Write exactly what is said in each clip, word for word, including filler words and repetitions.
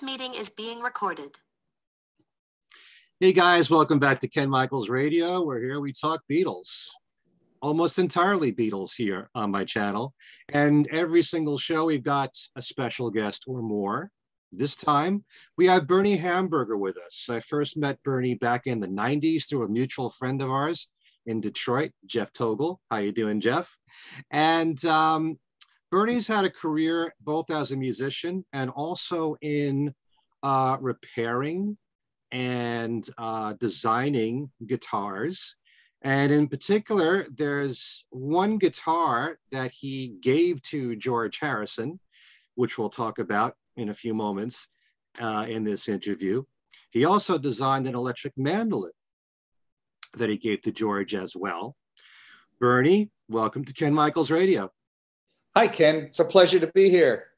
This meeting is being recorded. Hey guys, welcome back to Ken Michaels Radio. We're here, we talk Beatles. Almost entirely Beatles here on my channel. And every single show, we've got a special guest or more. This time, we have Bernie Hamburger with us. I first met Bernie back in the nineties through a mutual friend of ours in Detroit, Jeff Toigo. How you doing, Jeff? And um, Bernie's had a career both as a musician and also in uh, repairing and uh, designing guitars. And in particular, there's one guitar that he gave to George Harrison, which we'll talk about in a few moments uh, in this interview. He also designed an electric mandolin that he gave to George as well. Bernie, welcome to Ken Michaels Radio. Hi, Ken. It's a pleasure to be here.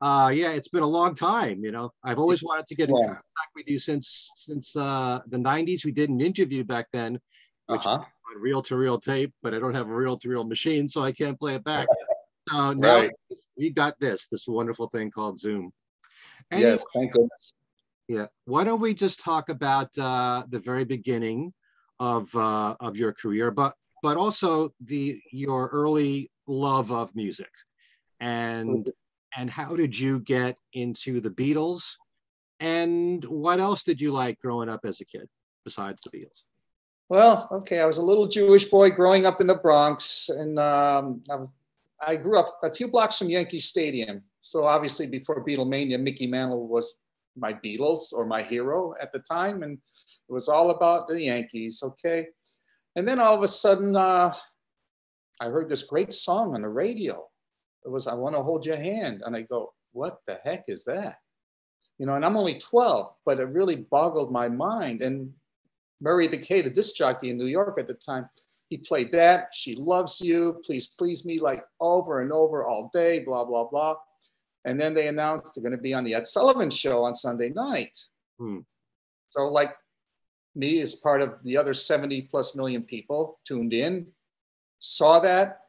Uh, yeah, it's been a long time, you know. I've always wanted to get in yeah. contact with you since since uh, the nineties. We did an interview back then, which uh-huh. on reel-to-reel tape, but I don't have a reel-to-reel machine, so I can't play it back. So now right. we got this, this wonderful thing called Zoom. Anyway, yes, thank goodness. Yeah, why don't we just talk about uh, the very beginning of uh, of your career, but but also the your early love of music, and. Okay. And how did you get into the Beatles? And what else did you like growing up as a kid besides the Beatles? Well, okay, I was a little Jewish boy growing up in the Bronx. And um, I, was, I grew up a few blocks from Yankee Stadium. So obviously before Beatlemania, Mickey Mantle was my Beatles or my hero at the time. And it was all about the Yankees, okay? And then all of a sudden, uh, I heard this great song on the radio. It was, I Want to Hold Your Hand. And I go, what the heck is that? You know, and I'm only twelve, but it really boggled my mind. And Murray the K, the disc jockey in New York at the time, he played that, She Loves You, Please Please Me, like over and over all day, blah, blah, blah. And then they announced they're going to be on the Ed Sullivan show on Sunday night. Hmm. So like me as part of the other seventy plus million people tuned in, saw that,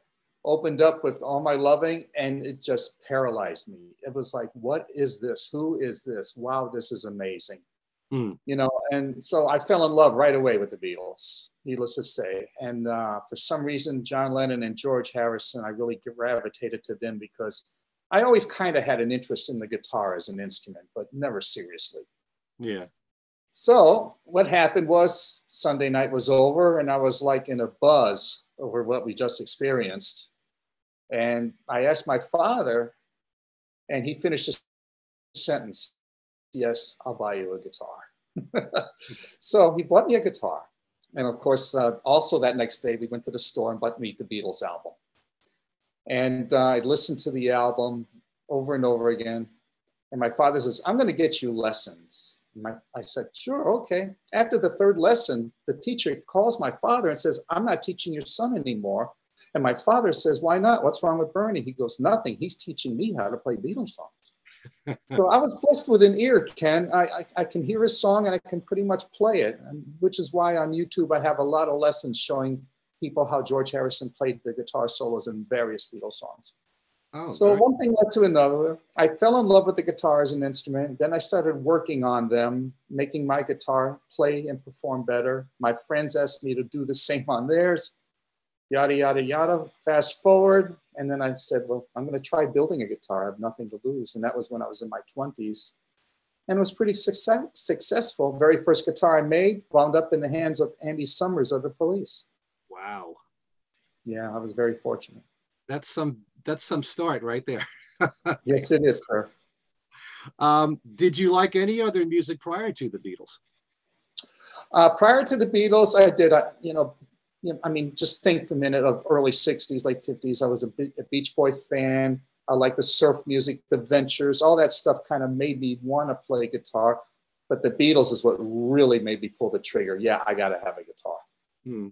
opened up with all my loving, and it just paralyzed me. It was like, what is this? Who is this? Wow, this is amazing. Mm. You know, and so I fell in love right away with the Beatles, needless to say. And uh, for some reason, John Lennon and George Harrison, I really gravitated to them because I always kind of had an interest in the guitar as an instrument, but never seriously. Yeah. So what happened was Sunday night was over and I was like in a buzz over what we just experienced. And I asked my father, and he finished his sentence, yes, I'll buy you a guitar. So he bought me a guitar. And of course, uh, also that next day, we went to the store and bought me the Beatles album. And uh, I listened to the album over and over again. And my father says, I'm gonna get you lessons. And my, I said, sure, okay. After the third lesson, the teacher calls my father and says, I'm not teaching your son anymore. And my father says, why not? What's wrong with Bernie? He goes, nothing. He's teaching me how to play Beatles songs. So I was blessed with an ear, Ken. I, I, I can hear his song and I can pretty much play it, and, which is why on YouTube I have a lot of lessons showing people how George Harrison played the guitar solos in various Beatles songs. Oh, so nice. One thing led to another. I fell in love with the guitar as an instrument. Then I started working on them, making my guitar play and perform better. My friends asked me to do the same on theirs. Yada, yada, yada. Fast forward. And then I said, well, I'm going to try building a guitar. I have nothing to lose. And that was when I was in my twenties. And it was pretty success successful. Very first guitar I made wound up in the hands of Andy Summers of The Police. Wow. Yeah, I was very fortunate. That's some... That's some start right there. Yes, it is, sir. Um, did you like any other music prior to the Beatles? Uh, prior to the Beatles, I did. I, you know, I mean, just think a minute of early sixties, late fifties. I was a, a Beach Boy fan. I liked the surf music, the Ventures, all that stuff kind of made me want to play guitar. But the Beatles is what really made me pull the trigger. Yeah, I got to have a guitar. Hmm.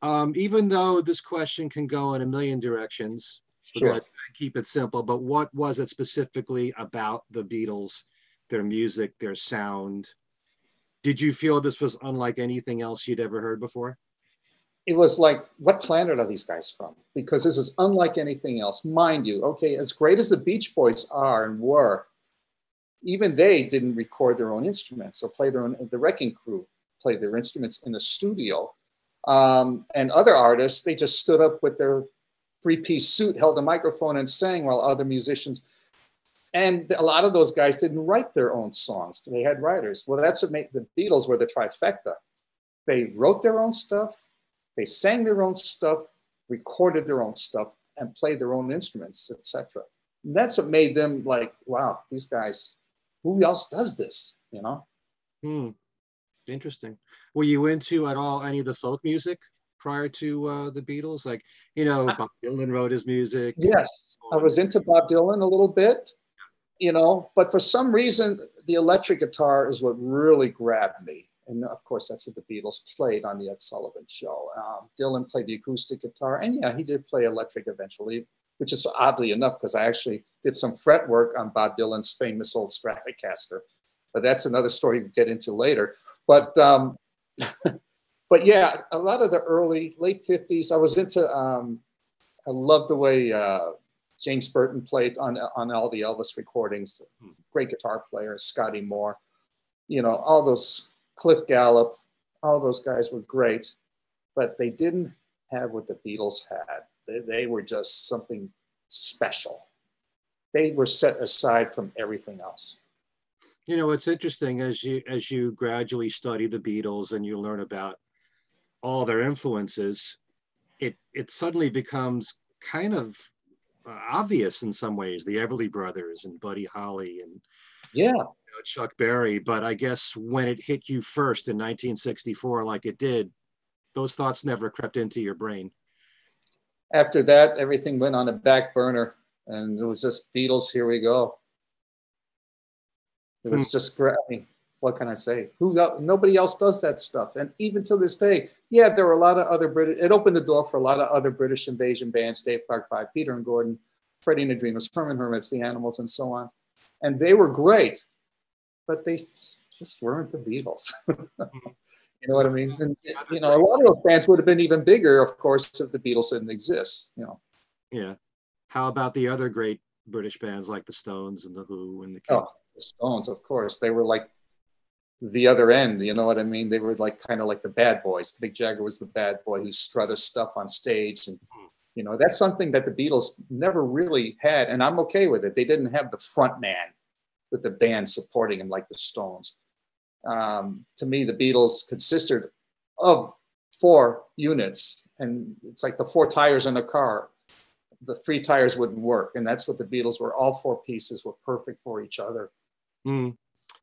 Um, even though this question can go in a million directions, sure. I keep it simple, but what was it specifically about the Beatles, their music, their sound? Did you feel this was unlike anything else you'd ever heard before? It was like, what planet are these guys from? Because this is unlike anything else. Mind you, okay, as great as the Beach Boys are and were, even they didn't record their own instruments or play their own. The Wrecking Crew played their instruments in the studio. Um, and other artists, they just stood up with their three-piece suit, held a microphone and sang while other musicians. And a lot of those guys didn't write their own songs. They had writers. Well, that's what made the Beatles were the trifecta. They wrote their own stuff. They sang their own stuff, recorded their own stuff, and played their own instruments, et cetera. That's what made them like, wow, these guys, who else does this, you know? Hmm. Interesting. Were you into at all any of the folk music prior to uh, the Beatles? Like, you know, I, Bob Dylan wrote his music. Yes, I was into Bob Dylan a little bit, you know, but for some reason, the electric guitar is what really grabbed me. And of course, that's what the Beatles played on the Ed Sullivan show. Um, Dylan played the acoustic guitar, and yeah, he did play electric eventually, which is oddly enough, because I actually did some fret work on Bob Dylan's famous old Stratocaster, but that's another story we get into later. But um, but yeah, a lot of the early, late fifties, I was into, um, I loved the way uh, James Burton played on, on all the Elvis recordings, great guitar player, Scotty Moore, you know, all those, Cliff Gallup, all those guys were great, but they didn't have what the Beatles had. They, they were just something special. They were set aside from everything else. You know, it's interesting as you as you gradually study the Beatles and you learn about all their influences, it, it suddenly becomes kind of obvious in some ways, the Everly Brothers and Buddy Holly and yeah. Chuck Berry, but I guess when it hit you first in nineteen sixty-four, like it did, those thoughts never crept into your brain. After that, everything went on a back burner, and it was just Beatles, here we go. It was hmm. just grabbing. What can I say? Who got, nobody else does that stuff. And even to this day, yeah, there were a lot of other British, it opened the door for a lot of other British invasion bands, Dave Clark Five, Peter and Gordon, Freddie and the Dreamers, Herman Hermits, The Animals, and so on. And they were great. But they just weren't the Beatles. You know what I mean? And, you know, a lot of those bands would have been even bigger, of course, if the Beatles didn't exist, you know. Yeah. How about the other great British bands like the Stones and the Who and the King? Oh, the Stones, of course. They were like the other end, you know what I mean? They were like kind of like the bad boys. Mick Jagger was the bad boy who strutted stuff on stage. And, you know, that's something that the Beatles never really had. And I'm okay with it. They didn't have the front man with the band supporting him like the Stones. Um, to me, the Beatles consisted of four units, and it's like the four tires in a car. The three tires wouldn't work, and that's what the Beatles were. All four pieces were perfect for each other. Mm.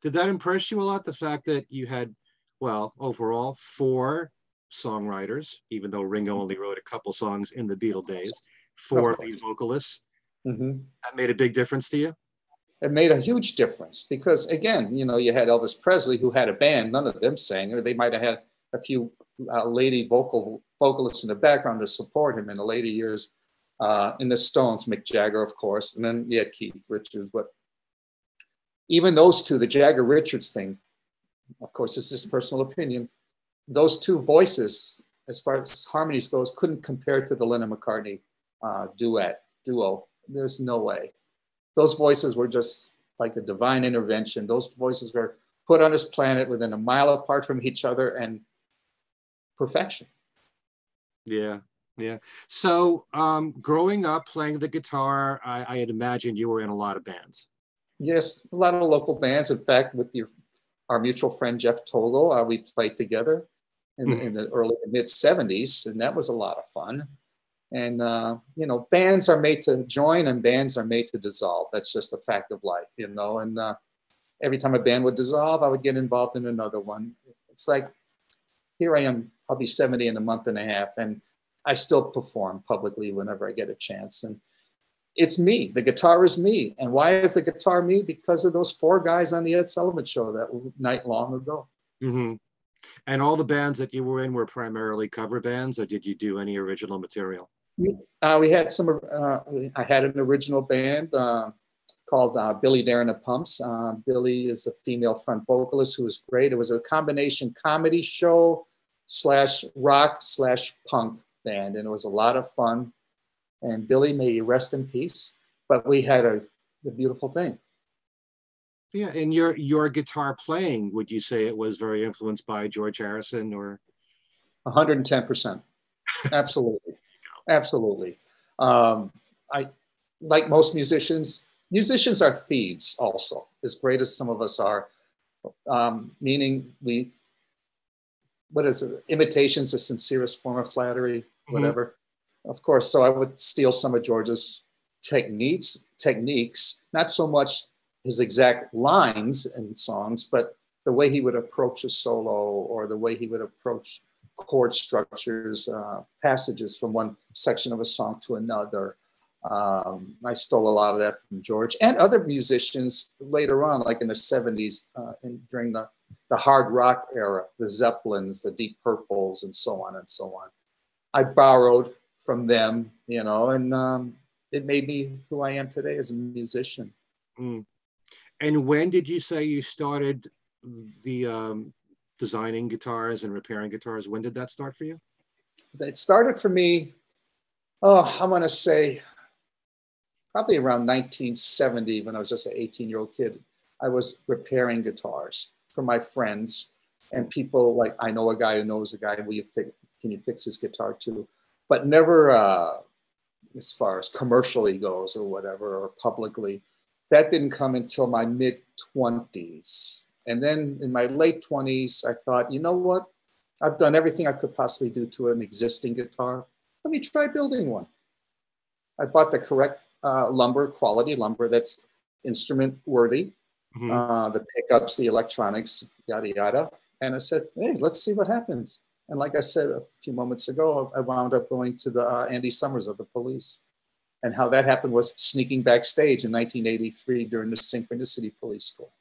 Did that impress you a lot, the fact that you had, well, overall, four songwriters, even though Ringo only wrote a couple songs in the Beatle days, four lead vocalists? Mm-hmm. That made a big difference to you? It made a huge difference because, again, you know, you had Elvis Presley who had a band, none of them sang, or they might have had a few uh, lady vocal vocalists in the background to support him in the later years. Uh, in the Stones, Mick Jagger, of course, and then, yeah, Keith Richards. But even those two, the Jagger-Richards thing, of course, it's just personal opinion. Those two voices, as far as harmonies goes, couldn't compare to the Lennon McCartney uh, duet, duo. There's no way. Those voices were just like a divine intervention. Those voices were put on this planet within a mile apart from each other and perfection. Yeah, yeah. So um, growing up playing the guitar, I, I had imagined you were in a lot of bands. Yes, a lot of local bands. In fact, with your, our mutual friend, Jeff Toigo, uh, we played together in, mm. in the early mid seventies, and that was a lot of fun. And, uh, you know, bands are made to join and bands are made to dissolve. That's just a fact of life, you know. And uh, every time a band would dissolve, I would get involved in another one. It's like, here I am, I'll be seventy in a month and a half, and I still perform publicly whenever I get a chance. And it's me. The guitar is me. And why is the guitar me? Because of those four guys on the Ed Sullivan show that night long ago. Mm-hmm. And all the bands that you were in were primarily cover bands, or did you do any original material? Uh, we had some, uh, I had an original band uh, called uh, Billy Dare and the Pumps. Uh, Billy is a female front vocalist who was great. It was a combination comedy show slash rock slash punk band, and it was a lot of fun. And Billy, may you rest in peace, but we had a, a beautiful thing. Yeah, and your your guitar playing, would you say it was very influenced by George Harrison or? one hundred ten percent. Absolutely. Absolutely. Um, I, like most musicians, musicians are thieves also, as great as some of us are, um, meaning we, what is it? Imitation's the sincerest form of flattery, whatever. Mm-hmm. Of course, so I would steal some of George's techniques, techniques, not so much his exact lines and songs, but the way he would approach a solo or the way he would approach chord structures, uh, passages from one section of a song to another. Um, I stole a lot of that from George and other musicians later on, like in the seventies uh, and during the, the hard rock era, the Zeppelins, the Deep Purples, and so on and so on. I borrowed from them, you know, and um, it made me who I am today as a musician. Mm. And when did you say you started the um, designing guitars and repairing guitars? When did that start for you? It started for me, oh, I'm going to say, probably around nineteen seventy, when I was just an eighteen-year-old kid. I was repairing guitars for my friends and people like, I know a guy who knows a guy, will you fix, can you fix his guitar too? But never uh, as far as commercially goes or whatever, or publicly. That didn't come until my mid twenties. And then in my late twenties, I thought, you know what? I've done everything I could possibly do to an existing guitar. Let me try building one. I bought the correct Uh, lumber, quality lumber that's instrument worthy, mm-hmm. uh, the pickups, the electronics, yada, yada. And I said, hey, let's see what happens. And like I said a few moments ago, I wound up going to the uh, Andy Summers of The Police. And how that happened was sneaking backstage in nineteen eighty-three during the Synchronicity Police School.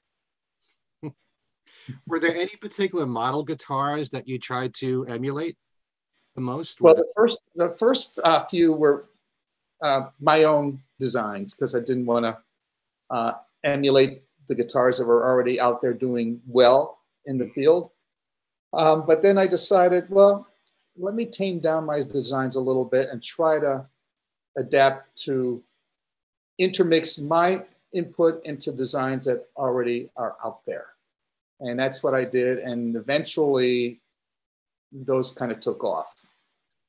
Were there any particular model guitars that you tried to emulate the most? Well, the first, the first uh, few were Uh, my own designs, because I didn't want to uh, emulate the guitars that were already out there doing well in the field. Um, but then I decided, well, let me tame down my designs a little bit and try to adapt to intermix my input into designs that already are out there. And that's what I did. And eventually those kind of took off,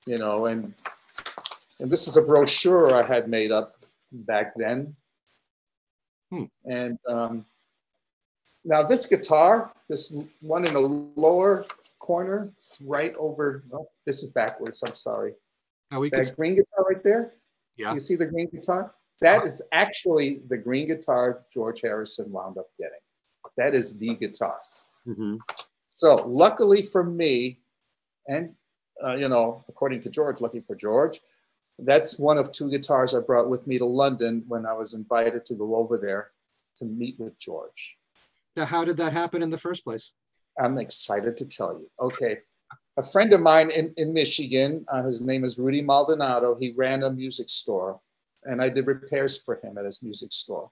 you know, and And this is a brochure I had made up back then. Hmm. And um, now this guitar, this one in the lower corner, right over, oh, this is backwards, I'm sorry. Oh, we that can... green guitar right there? Yeah. You see the green guitar? That oh. is actually the green guitar George Harrison wound up getting. That is the guitar. Mm-hmm. So luckily for me, and uh, you know, according to George, lucky for George, that's one of two guitars I brought with me to London when I was invited to go over there to meet with George. Now, how did that happen in the first place? I'm excited to tell you. Okay. A friend of mine in, in Michigan, uh, his name is Rudy Maldonado. He ran a music store, and I did repairs for him at his music store.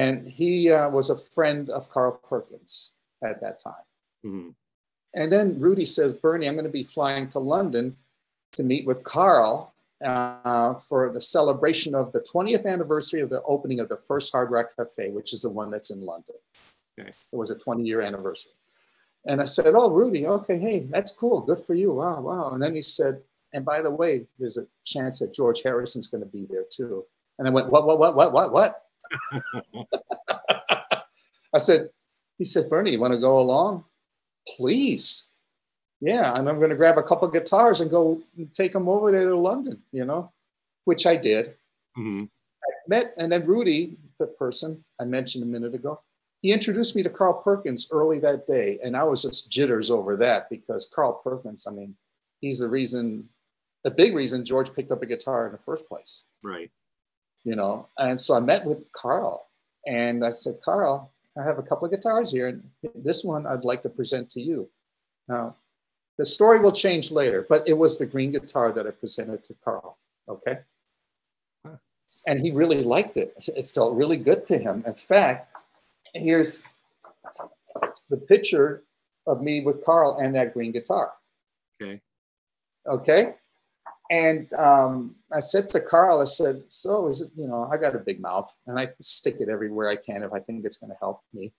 And he uh, was a friend of Carl Perkins at that time. Mm-hmm. And then Rudy says, Bernie, I'm going to be flying to London to meet with Carl uh, for the celebration of the twentieth anniversary of the opening of the first Hard Rock Cafe, which is the one that's in London. Okay. It was a twenty year anniversary. And I said, oh, Rudy, okay, hey, that's cool. Good for you. Wow, wow. And then he said, and by the way, there's a chance that George Harrison's going to be there too. And I went, what, what, what, what, what, what? I said, he says, Bernie, you want to go along? Please. Yeah, and I'm going to grab a couple of guitars and go take them over there to London, you know, which I did. Mm-hmm. I met, and then Rudy, the person I mentioned a minute ago, he introduced me to Carl Perkins early that day, and I was just jitters over that because Carl Perkins, I mean, he's the reason, the big reason George picked up a guitar in the first place. Right. You know, and so I met with Carl, and I said, Carl, I have a couple of guitars here, and this one I'd like to present to you. Now, the story will change later, but it was the green guitar that I presented to Carl, okay? Huh. And he really liked it. It felt really good to him. In fact, here's the picture of me with Carl and that green guitar. Okay. Okay? And um, I said to Carl, I said, so is it, you know, I got a big mouth and I stick it everywhere I can if I think it's going to help me.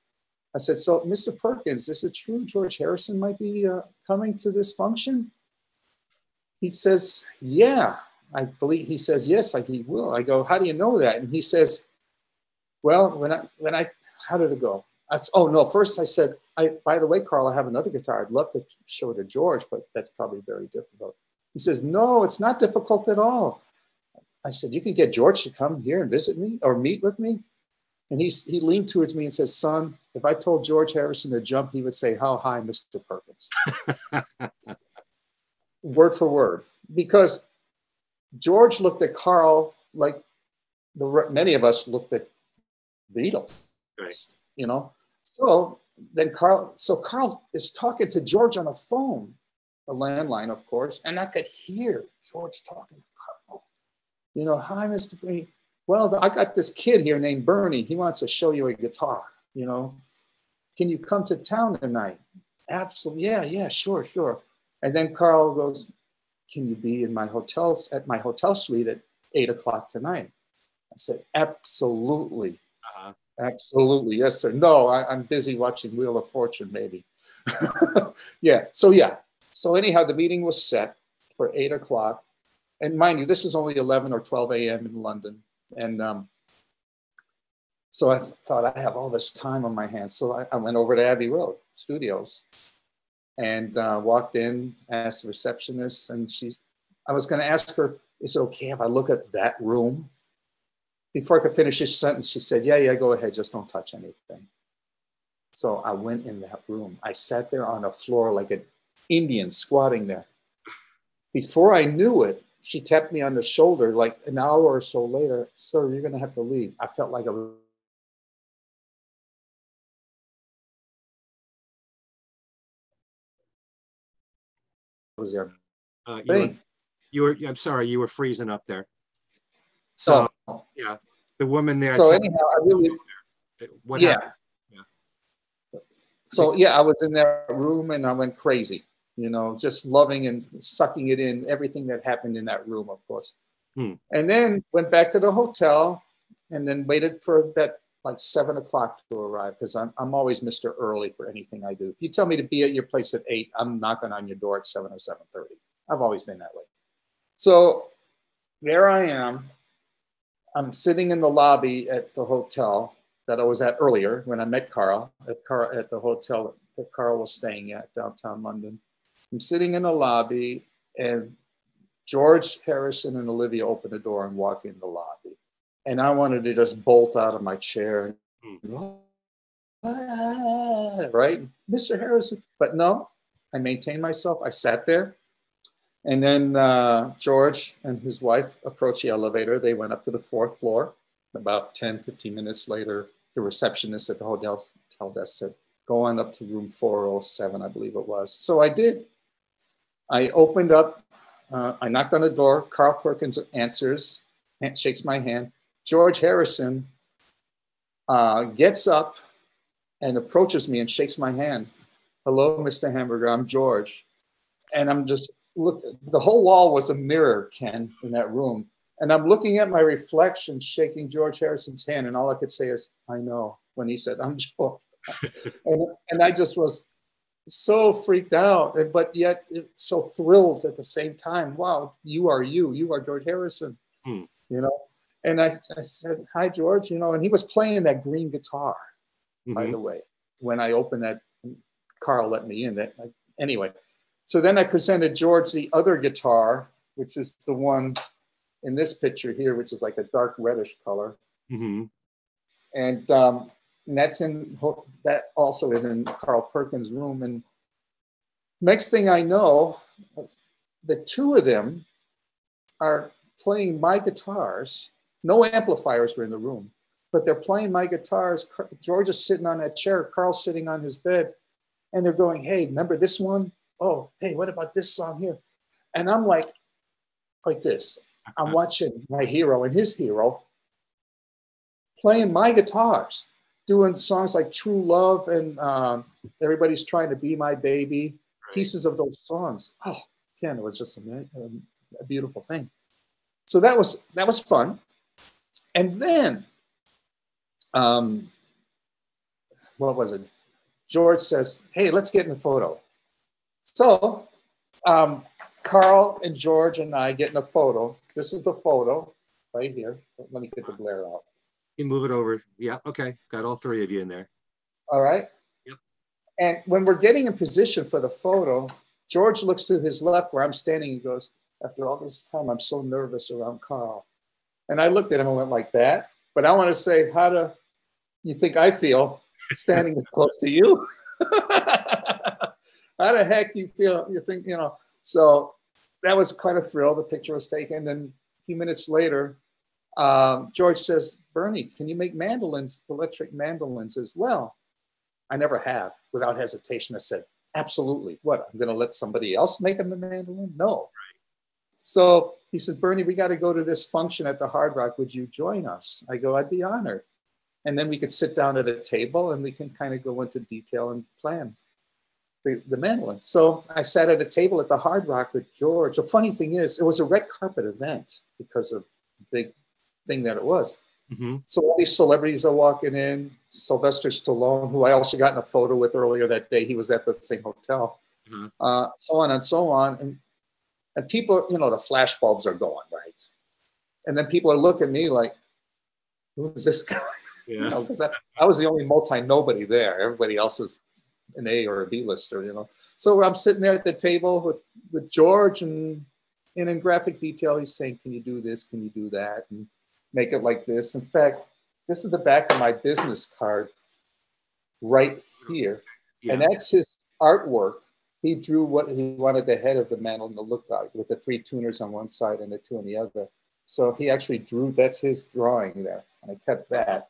I said, so Mister Perkins, is it true George Harrison might be uh, coming to this function? He says, yeah, I believe he says, yes, like he will. I go, how do you know that? And he says, well, when I, when I, how did it go? I said, oh no, first I said, I, by the way, Carl, I have another guitar. I'd love to show to George, but that's probably very difficult. He says, no, it's not difficult at all. I said, you can get George to come here and visit me or meet with me. And he, he leaned towards me and says, son, if I told George Harrison to jump, he would say, how high, Mister Perkins? Word for word. Because George looked at Carl like the, many of us looked at Beatles, right. You know? So then Carl, so Carl is talking to George on a phone, a landline, of course. And I could hear George talking to Carl. You know, hi, Mister Perkins. Well, I got this kid here named Bernie. He wants to show you a guitar, you know. Can you come to town tonight? Absolutely. Yeah, yeah, sure, sure. And then Carl goes, can you be in my hotel, at my hotel suite at eight o'clock tonight? I said, absolutely. Uh-huh. Absolutely. Yes, sir. No, I, I'm busy watching Wheel of Fortune, maybe. Yeah. So, yeah. So anyhow, the meeting was set for eight o'clock. And mind you, this is only eleven or twelve a m in London. And um, so I thought I have all this time on my hands. So I, I went over to Abbey Road Studios and uh, walked in, asked the receptionist, and she's, I was gonna ask her, is it okay if I look at that room? Before I could finish this sentence, she said, yeah, yeah, go ahead, just don't touch anything. So I went in that room. I sat there on a floor like an Indian squatting there. Before I knew it, she tapped me on the shoulder like an hour or so later, sir, you're gonna have to leave. I felt like a was there. Uh, you, were, you were, I'm sorry, you were freezing up there. So, so yeah, the woman there. So anyhow, I really, what yeah. happened? Yeah. So yeah, I was in that room and I went crazy. You know, just loving and sucking it in, everything that happened in that room, of course. Hmm. And then went back to the hotel and then waited for that like seven o'clock to arrive because I'm, I'm always Mister Early for anything I do. If you tell me to be at your place at eight, I'm knocking on your door at seven or seven thirty. I've always been that way. So there I am. I'm sitting in the lobby at the hotel that I was at earlier when I met Carl at, Carl, at the hotel that Carl was staying at downtown London. I'm sitting in the lobby and George Harrison and Olivia open the door and walk in the lobby. And I wanted to just bolt out of my chair. And, ah, right, Mister Harrison. But no, I maintained myself. I sat there. And then uh, George and his wife approached the elevator. They went up to the fourth floor. About ten, fifteen minutes later, the receptionist at the hotel desk said, go on up to room four oh seven, I believe it was. So I did. I opened up, uh, I knocked on the door, Carl Perkins answers, shakes my hand. George Harrison uh, gets up and approaches me and shakes my hand. Hello, Mister Hamburger, I'm George. And I'm just, look, the whole wall was a mirror, Ken, in that room. And I'm looking at my reflection, shaking George Harrison's hand, and all I could say is, I know, when he said, I'm George. and, and I just was so freaked out, but yet so thrilled at the same time. Wow, you are you. You are George Harrison, hmm. you know. And I, I said, hi, George, you know, and he was playing that green guitar, mm-hmm. by the way, when I opened that, Carl let me in. That like, anyway, so then I presented George the other guitar, which is the one in this picture here, which is like a dark reddish color. Mm-hmm. And um And that's in, that also is in Carl Perkins' room. And next thing I know, the two of them are playing my guitars. No amplifiers were in the room, but they're playing my guitars. George is sitting on that chair, Carl's sitting on his bed, and they're going, hey, remember this one? Oh, hey, what about this song here? And I'm like, like this. I'm watching my hero and his hero playing my guitars. Doing songs like True Love and um, Everybody's Trying to Be My Baby, right. Pieces of those songs. Oh, Ken, it was just a, a a beautiful thing. So that was that was fun. And then, um, what was it? George says, "Hey, let's get in the photo." So um, Carl and George and I get in a photo. This is the photo right here. Let me get the glare out. You move it over. Yeah. Okay. Got all three of you in there. All right. Yep. And when we're getting in position for the photo, George looks to his left where I'm standing. He goes, "After all this time, I'm so nervous around Carl." And I looked at him and went like that. But I want to say, how do you think I feel standing as close to you? How the heck you feel? You think, you know? So that was quite a thrill. The picture was taken. And a few minutes later, um, George says, "Bernie, can you make mandolins, electric mandolins as well?" I never have. Without hesitation, I said, "Absolutely. What, I'm going to let somebody else make them a mandolin? No." So he says, "Bernie, we got to go to this function at the Hard Rock. Would you join us?" I go, "I'd be honored." And then we could sit down at a table and we can kind of go into detail and plan the, the mandolin. So I sat at a table at the Hard Rock with George. The funny thing is, it was a red carpet event because of the big thing that it was. Mm-hmm. So all these celebrities are walking in. Sylvester Stallone, who I also got in a photo with earlier that day, he was at the same hotel, mm-hmm. uh, so on and so on. And, and people, you know, the flash bulbs are going, right? And then people are looking at me like, who's this guy? Yeah. You know, because I, I was the only multi-nobody there. Everybody else was an A or a B-lister, you know. So I'm sitting there at the table with, with George, and, and in graphic detail, he's saying, "Can you do this? Can you do that? And make it like this." In fact, this is the back of my business card right here. Yeah. And that's his artwork. He drew what he wanted the head of the mandolin to look like, with the three tuners on one side and the two on the other. So he actually drew, that's his drawing there. I kept that.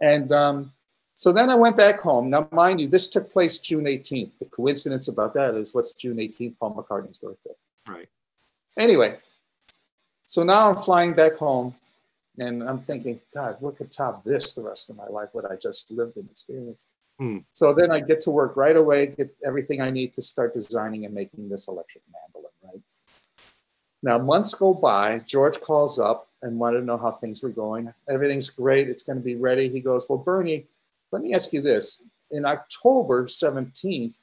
And um, so then I went back home. Now, mind you, this took place June eighteenth. The coincidence about that is, what's June eighteenth? Paul McCartney's birthday. Right. Anyway, so now I'm flying back home. And I'm thinking, God, what could top this the rest of my life, what I just lived and experienced? Mm. So then I get to work right away, get everything I need to start designing and making this electric mandolin, right? Now, months go by. George calls up and wanted to know how things were going. Everything's great. It's going to be ready. He goes, "Well, Bernie, let me ask you this. In October seventeenth,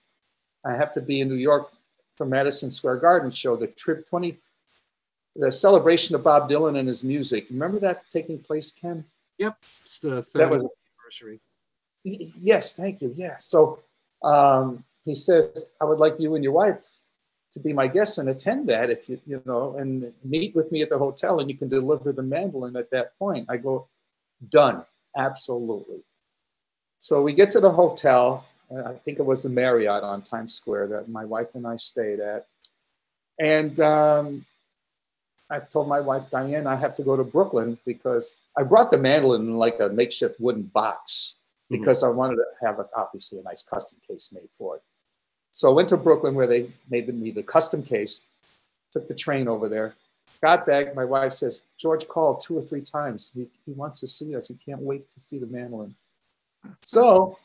I have to be in New York for Madison Square Garden show, the trip twenty. The celebration of Bob Dylan and his music. Remember that taking place, Ken? Yep, it's the third was, anniversary. Yes, thank you, yeah. So um, he says, "I would like you and your wife to be my guests and attend that, if you, you know, and meet with me at the hotel, and you can deliver the mandolin at that point." I go, "Done, absolutely." So we get to the hotel. I think it was the Marriott on Times Square that my wife and I stayed at. And um, I told my wife, Diane, I have to go to Brooklyn, because I brought the mandolin in like a makeshift wooden box, because mm-hmm. I wanted to have, a, obviously, a nice custom case made for it. So I went to Brooklyn, where they made me the custom case, took the train over there, got back. My wife says, "George called two or three times. He, he wants to see us. He can't wait to see the mandolin." So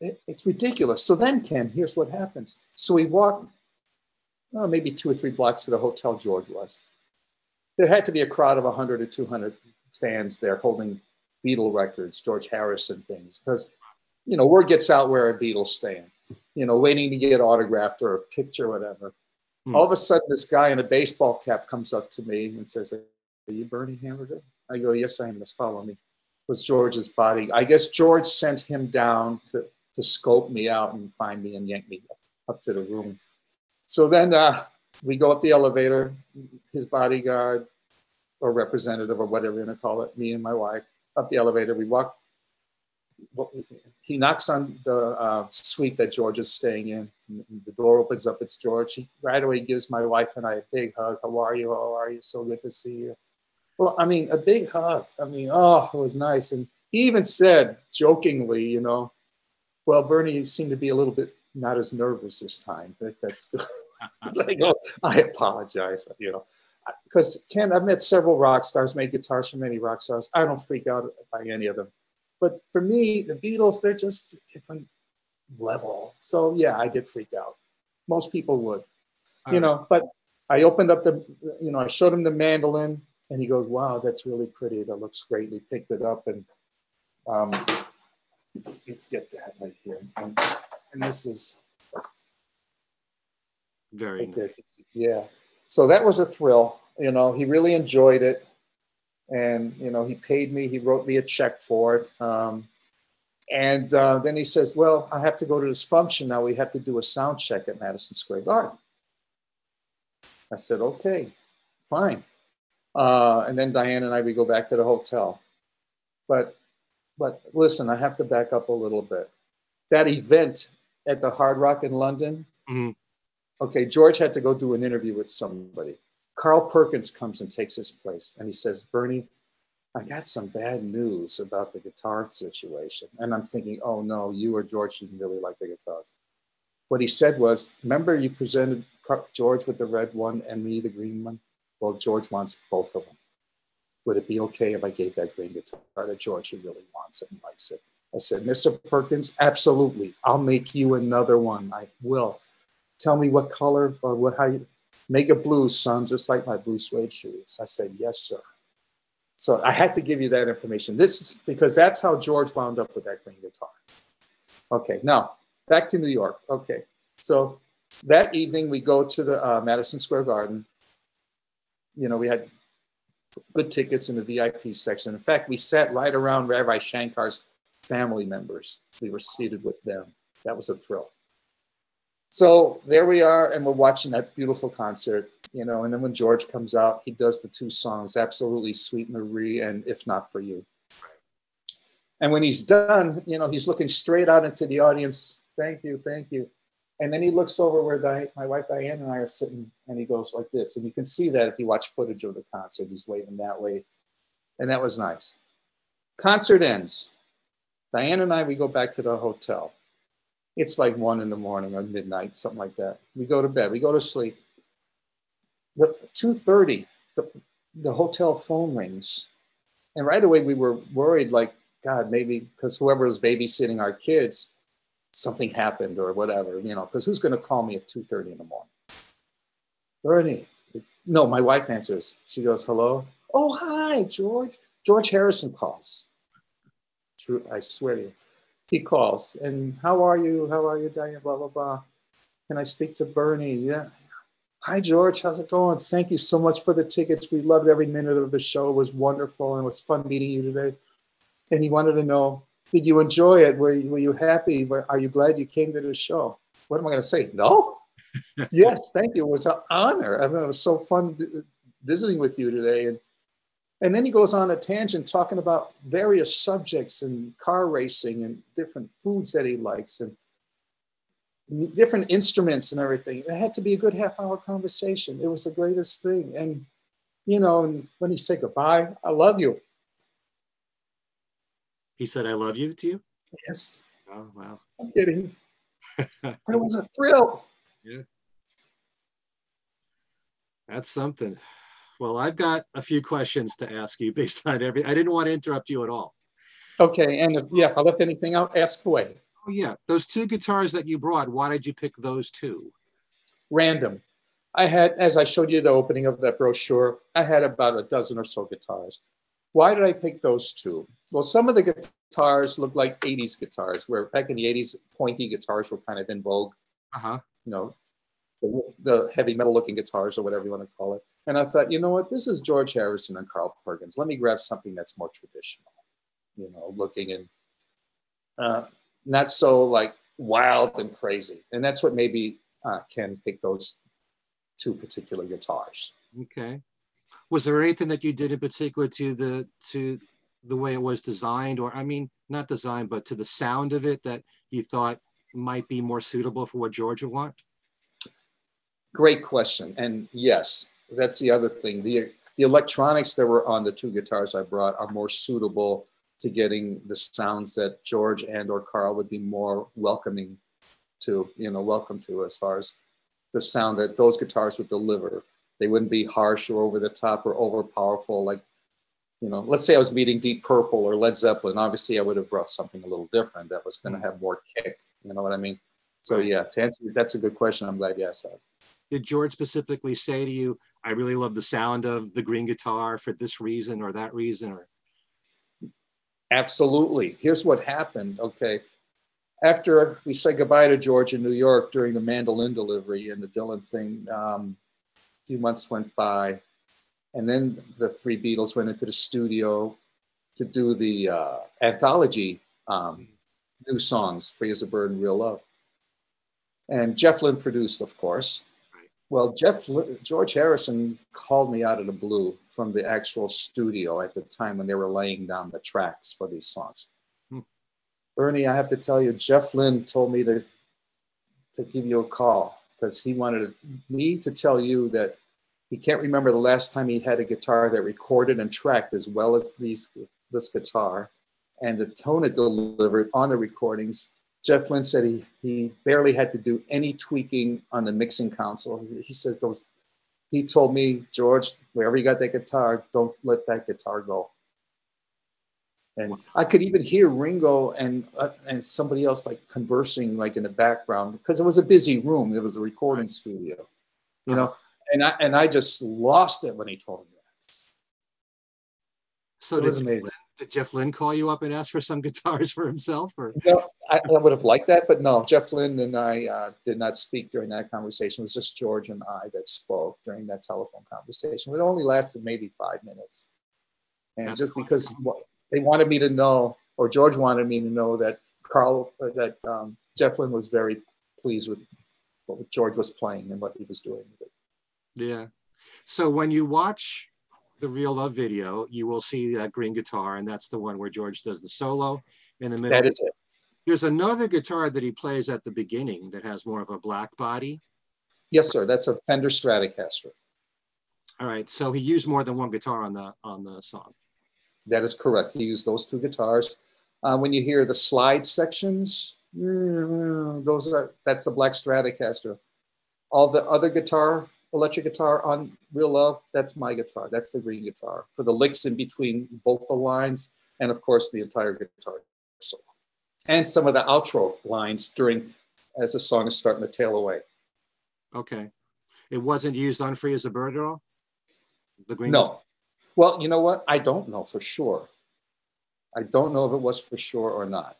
it, it's ridiculous. So then, Ken, here's what happens. So we walked oh, maybe two or three blocks to the hotel George was. There had to be a crowd of a hundred or two hundred fans there holding Beatle records, George Harrison things, because, you know, word gets out where a Beatle's staying, you know, waiting to get autographed or a picture, whatever. Hmm. All of a sudden, this guy in a baseball cap comes up to me and says, "Are you Bernie Hamburger?" I go, "Yes, I am. Just follow me." It was George's body. I guess George sent him down to, to scope me out and find me and yank me up to the room. So then, uh, we go up the elevator, his bodyguard or representative or whatever you're gonna call it, me and my wife, up the elevator. We walk, he knocks on the uh, suite that George is staying in. The door opens up, it's George. He right away gives my wife and I a big hug. "How are you? How are you? So good to see you." Well, I mean, a big hug. I mean, oh, it was nice. And he even said, jokingly, you know, "Well, Bernie seemed to be a little bit not as nervous this time. That, that's good." I go, "I apologize," you know, because Ken, I've met several rock stars, made guitars for many rock stars. I don't freak out by any of them. But for me, the Beatles, they're just a different level. So yeah, I did freak out. Most people would, you know, but I opened up the, you know, I showed him the mandolin, and he goes, wow, that's really pretty. That looks great. And he picked it up, and um, let's, let's get that right here. And, and this is very right nice. Yeah. So that was a thrill. You know, he really enjoyed it. And, you know, he paid me, he wrote me a check for it. Um, and uh, then he says, well, I have to go to this function now. We have to do a sound check at Madison Square Garden. I said, okay, fine. Uh, and then Diane and I, we go back to the hotel. But, but listen, I have to back up a little bit. That event at the Hard Rock in London, mm-hmm. okay, George had to go do an interview with somebody. Carl Perkins comes and takes his place. And he says, Bernie, I got some bad news about the guitar situation. And I'm thinking, oh no, you or George didn't really like the guitar. What he said was, remember you presented George with the red one and me the green one? Well, George wants both of them. Would it be okay if I gave that green guitar to George? He really wants it and likes it. I said, Mister Perkins, absolutely. I'll make you another one. I will. Tell me what color or what, how you, make a blue, son, just like my blue suede shoes. I said, yes, sir. So I had to give you that information. This is because that's how George wound up with that green guitar. Okay, now back to New York. Okay, so that evening we go to the uh, Madison Square Garden. You know, we had good tickets in the V I P section. In fact, we sat right around Rabbi Shankar's family members. We were seated with them. That was a thrill. So there we are, and we're watching that beautiful concert, you know, and then when George comes out, he does the two songs, Absolutely Sweet Marie and If Not For You. And when he's done, you know, he's looking straight out into the audience, thank you, thank you. And then he looks over where Di- my wife Diane and I are sitting, and he goes like this. And you can see that if you watch footage of the concert, he's waving that way. And that was nice. Concert ends. Diane and I, we go back to the hotel. It's like one in the morning or midnight, something like that. We go to bed, we go to sleep. The two thirty, the, the hotel phone rings. And right away we were worried, like, God, maybe because whoever was babysitting our kids, something happened or whatever, you know, because who's gonna call me at two thirty in the morning? Bernie, it's, no, my wife answers. She goes, hello? Oh, hi, George. George Harrison calls. True, I swear to you. He calls, and how are you? How are you, Diane? Blah, blah, blah. Can I speak to Bernie? Yeah. Hi, George. How's it going? Thank you so much for the tickets. We loved every minute of the show. It was wonderful, and it was fun meeting you today. And he wanted to know, did you enjoy it? Were you, were you happy? Were, are you glad you came to the show? What am I going to say? No? Yes, thank you. It was an honor. I mean, it was so fun visiting with you today. And And then he goes on a tangent talking about various subjects and car racing and different foods that he likes and different instruments and everything. It had to be a good half hour conversation. It was the greatest thing. And, you know, and when he said goodbye, I love you. He said, I love you to you? Yes. Oh, wow. I'm kidding. It was a thrill. Yeah. That's something. Well, I've got a few questions to ask you based on everything. I didn't want to interrupt you at all. Okay, and if, yeah, if I left anything out, ask away. Oh yeah, those two guitars that you brought, why did you pick those two? Random. I had, as I showed you the opening of that brochure, I had about a dozen or so guitars. Why did I pick those two? Well, some of the guitars looked like eighties guitars, where back in the eighties, pointy guitars were kind of in vogue. Uh-huh. You know, the heavy metal looking guitars or whatever you want to call it. And I thought, you know what, this is George Harrison and Carl Perkins. Let me grab something that's more traditional, you know, looking and uh, not so like wild and crazy. And that's what maybe uh, Ken picked those two particular guitars. Okay. Was there anything that you did in particular to the, to the way it was designed, or I mean, not designed, but to the sound of it that you thought might be more suitable for what George would want? Great question. And yes, that's the other thing. The, the electronics that were on the two guitars I brought are more suitable to getting the sounds that George and or Carl would be more welcoming to, you know, welcome to as far as the sound that those guitars would deliver. They wouldn't be harsh or over the top or over powerful. Like, you know, let's say I was meeting Deep Purple or Led Zeppelin. Obviously, I would have brought something a little different that was going to have more kick. You know what I mean? So yeah, to answer you, that's a good question. I'm glad you asked that. Did George specifically say to you, I really love the sound of the green guitar for this reason or that reason? Or Absolutely. Here's what happened. Okay. After we say goodbye to George in New York during the mandolin delivery and the Dylan thing, um, a few months went by. And then the three Beatles went into the studio to do the uh, anthology um, new songs, Free as a Bird and Real Love. And Jeff Lynne produced, of course. Well, Jeff, George Harrison called me out of the blue from the actual studio at the time when they were laying down the tracks for these songs. Hmm. Bernie, I have to tell you, Jeff Lynne told me to, to give you a call because he wanted me to tell you that he can't remember the last time he had a guitar that recorded and tracked as well as these, this guitar and the tone it delivered on the recordings. Jeff Lynne said he, he barely had to do any tweaking on the mixing console. He says those, he told me, George, wherever you got that guitar, don't let that guitar go. And I could even hear Ringo and, uh, and somebody else like conversing like in the background because it was a busy room. It was a recording studio, you know, and I, and I just lost it when he told me that. So it was amazing. Did Jeff Lynne call you up and ask for some guitars for himself? Or? No, I, I would have liked that, but no. Jeff Lynne and I uh, did not speak during that conversation. It was just George and I that spoke during that telephone conversation. It only lasted maybe five minutes. And That's just because cool. they wanted me to know, or George wanted me to know that Carl, uh, that um, Jeff Lynne was very pleased with what George was playing and what he was doing with it. Yeah. So when you watch the Real Love video, you will see that green guitar, and that's the one where George does the solo in the middle. That is it. There's another guitar that he plays at the beginning that has more of a black body. Yes, sir. That's a Fender Stratocaster. All right. So he used more than one guitar on the on the song. That is correct. He used those two guitars. Uh, when you hear the slide sections, those are that's the black Stratocaster. All the other guitar. Electric guitar on Real Love, that's my guitar. That's the green guitar for the licks in between vocal lines and, of course, the entire guitar solo. And some of the outro lines during as the song is starting to tail away. Okay. It wasn't used on Free as a Bird at all? The green no. Guitar? Well, you know what? I don't know for sure. I don't know if it was for sure or not.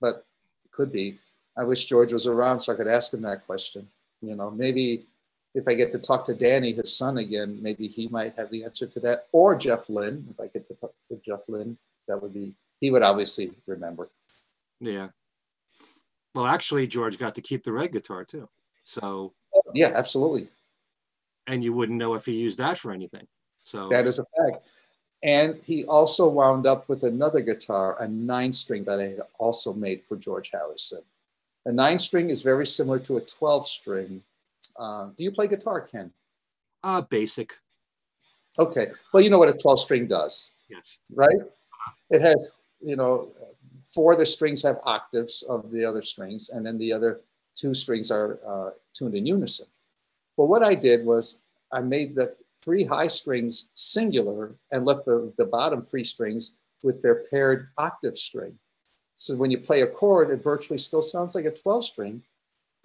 But it could be. I wish George was around so I could ask him that question. You know, maybe... If I get to talk to Danny, his son, again, maybe he might have the answer to that. Or Jeff Lynne, if I get to talk to Jeff Lynne, that would be, he would obviously remember. Yeah. Well, actually, George got to keep the red guitar, too. So. Yeah, absolutely. And you wouldn't know if he used that for anything. So. That is a fact. And he also wound up with another guitar, a nine string that I had also made for George Harrison. A nine string is very similar to a twelve string. Uh, do you play guitar, Ken? Uh, basic. Okay. Well, you know what a twelve string does. Yes. Right? It has, you know, four of the strings have octaves of the other strings, and then the other two strings are uh, tuned in unison. Well, what I did was I made the three high strings singular and left the, the bottom three strings with their paired octave string. So when you play a chord, it virtually still sounds like a twelve string.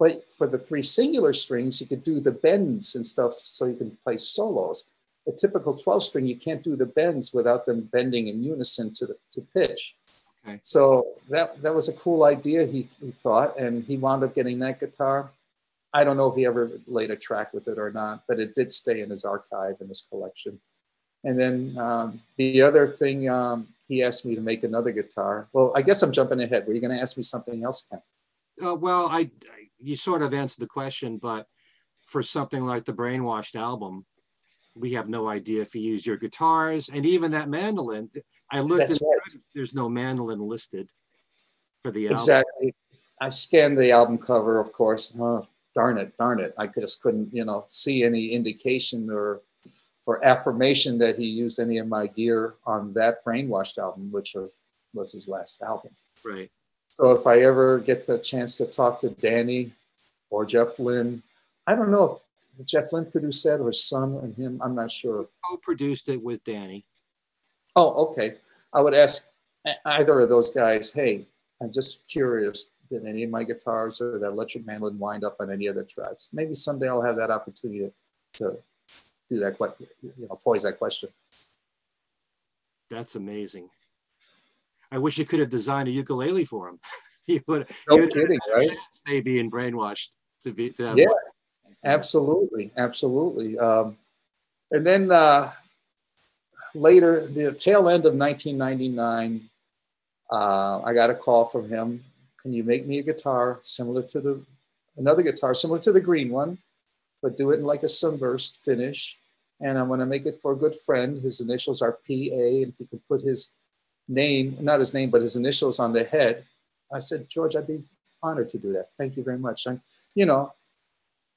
But for the three singular strings, you could do the bends and stuff so you can play solos. A typical twelve string, you can't do the bends without them bending in unison to, the, to pitch. Okay. So that, that was a cool idea, he, he thought, and he wound up getting that guitar. I don't know if he ever laid a track with it or not, but it did stay in his archive and his collection. And then um, the other thing, um, he asked me to make another guitar. Well, I guess I'm jumping ahead. Were you going to ask me something else, Ken? Uh, well, I... I you sort of answered the question, but for something like the Brainwashed album, we have no idea if you use your guitars and even that mandolin. I looked at the credits, there's no mandolin listed for the album. Exactly. I scanned the album cover, of course. Oh, darn it, darn it. I just couldn't, you know, see any indication or or affirmation that he used any of my gear on that Brainwashed album, which was his last album. Right. So if I ever get the chance to talk to Danny or Jeff Lynne, I don't know if Jeff Lynne produced that or his son and him, I'm not sure. Who produced it with Danny? Oh, okay. I would ask either of those guys, hey, I'm just curious, than any of my guitars or that electric mandolin wind up on any other tracks. Maybe someday I'll have that opportunity to, to do that, you know, pose that question. That's amazing. I wish you could have designed a ukulele for him. You would, no you would kidding, have right? They being brainwashed to be. To have yeah, one. absolutely, absolutely. Um, and then uh, later, the tail end of nineteen ninety-nine, uh, I got a call from him. Can you make me a guitar similar to the another guitar similar to the green one, but do it in like a sunburst finish? And I'm going to make it for a good friend. His initials are P A, and if he could put his name, not his name, but his initials on the head. I said, George, I'd be honored to do that. Thank you very much. And, you know,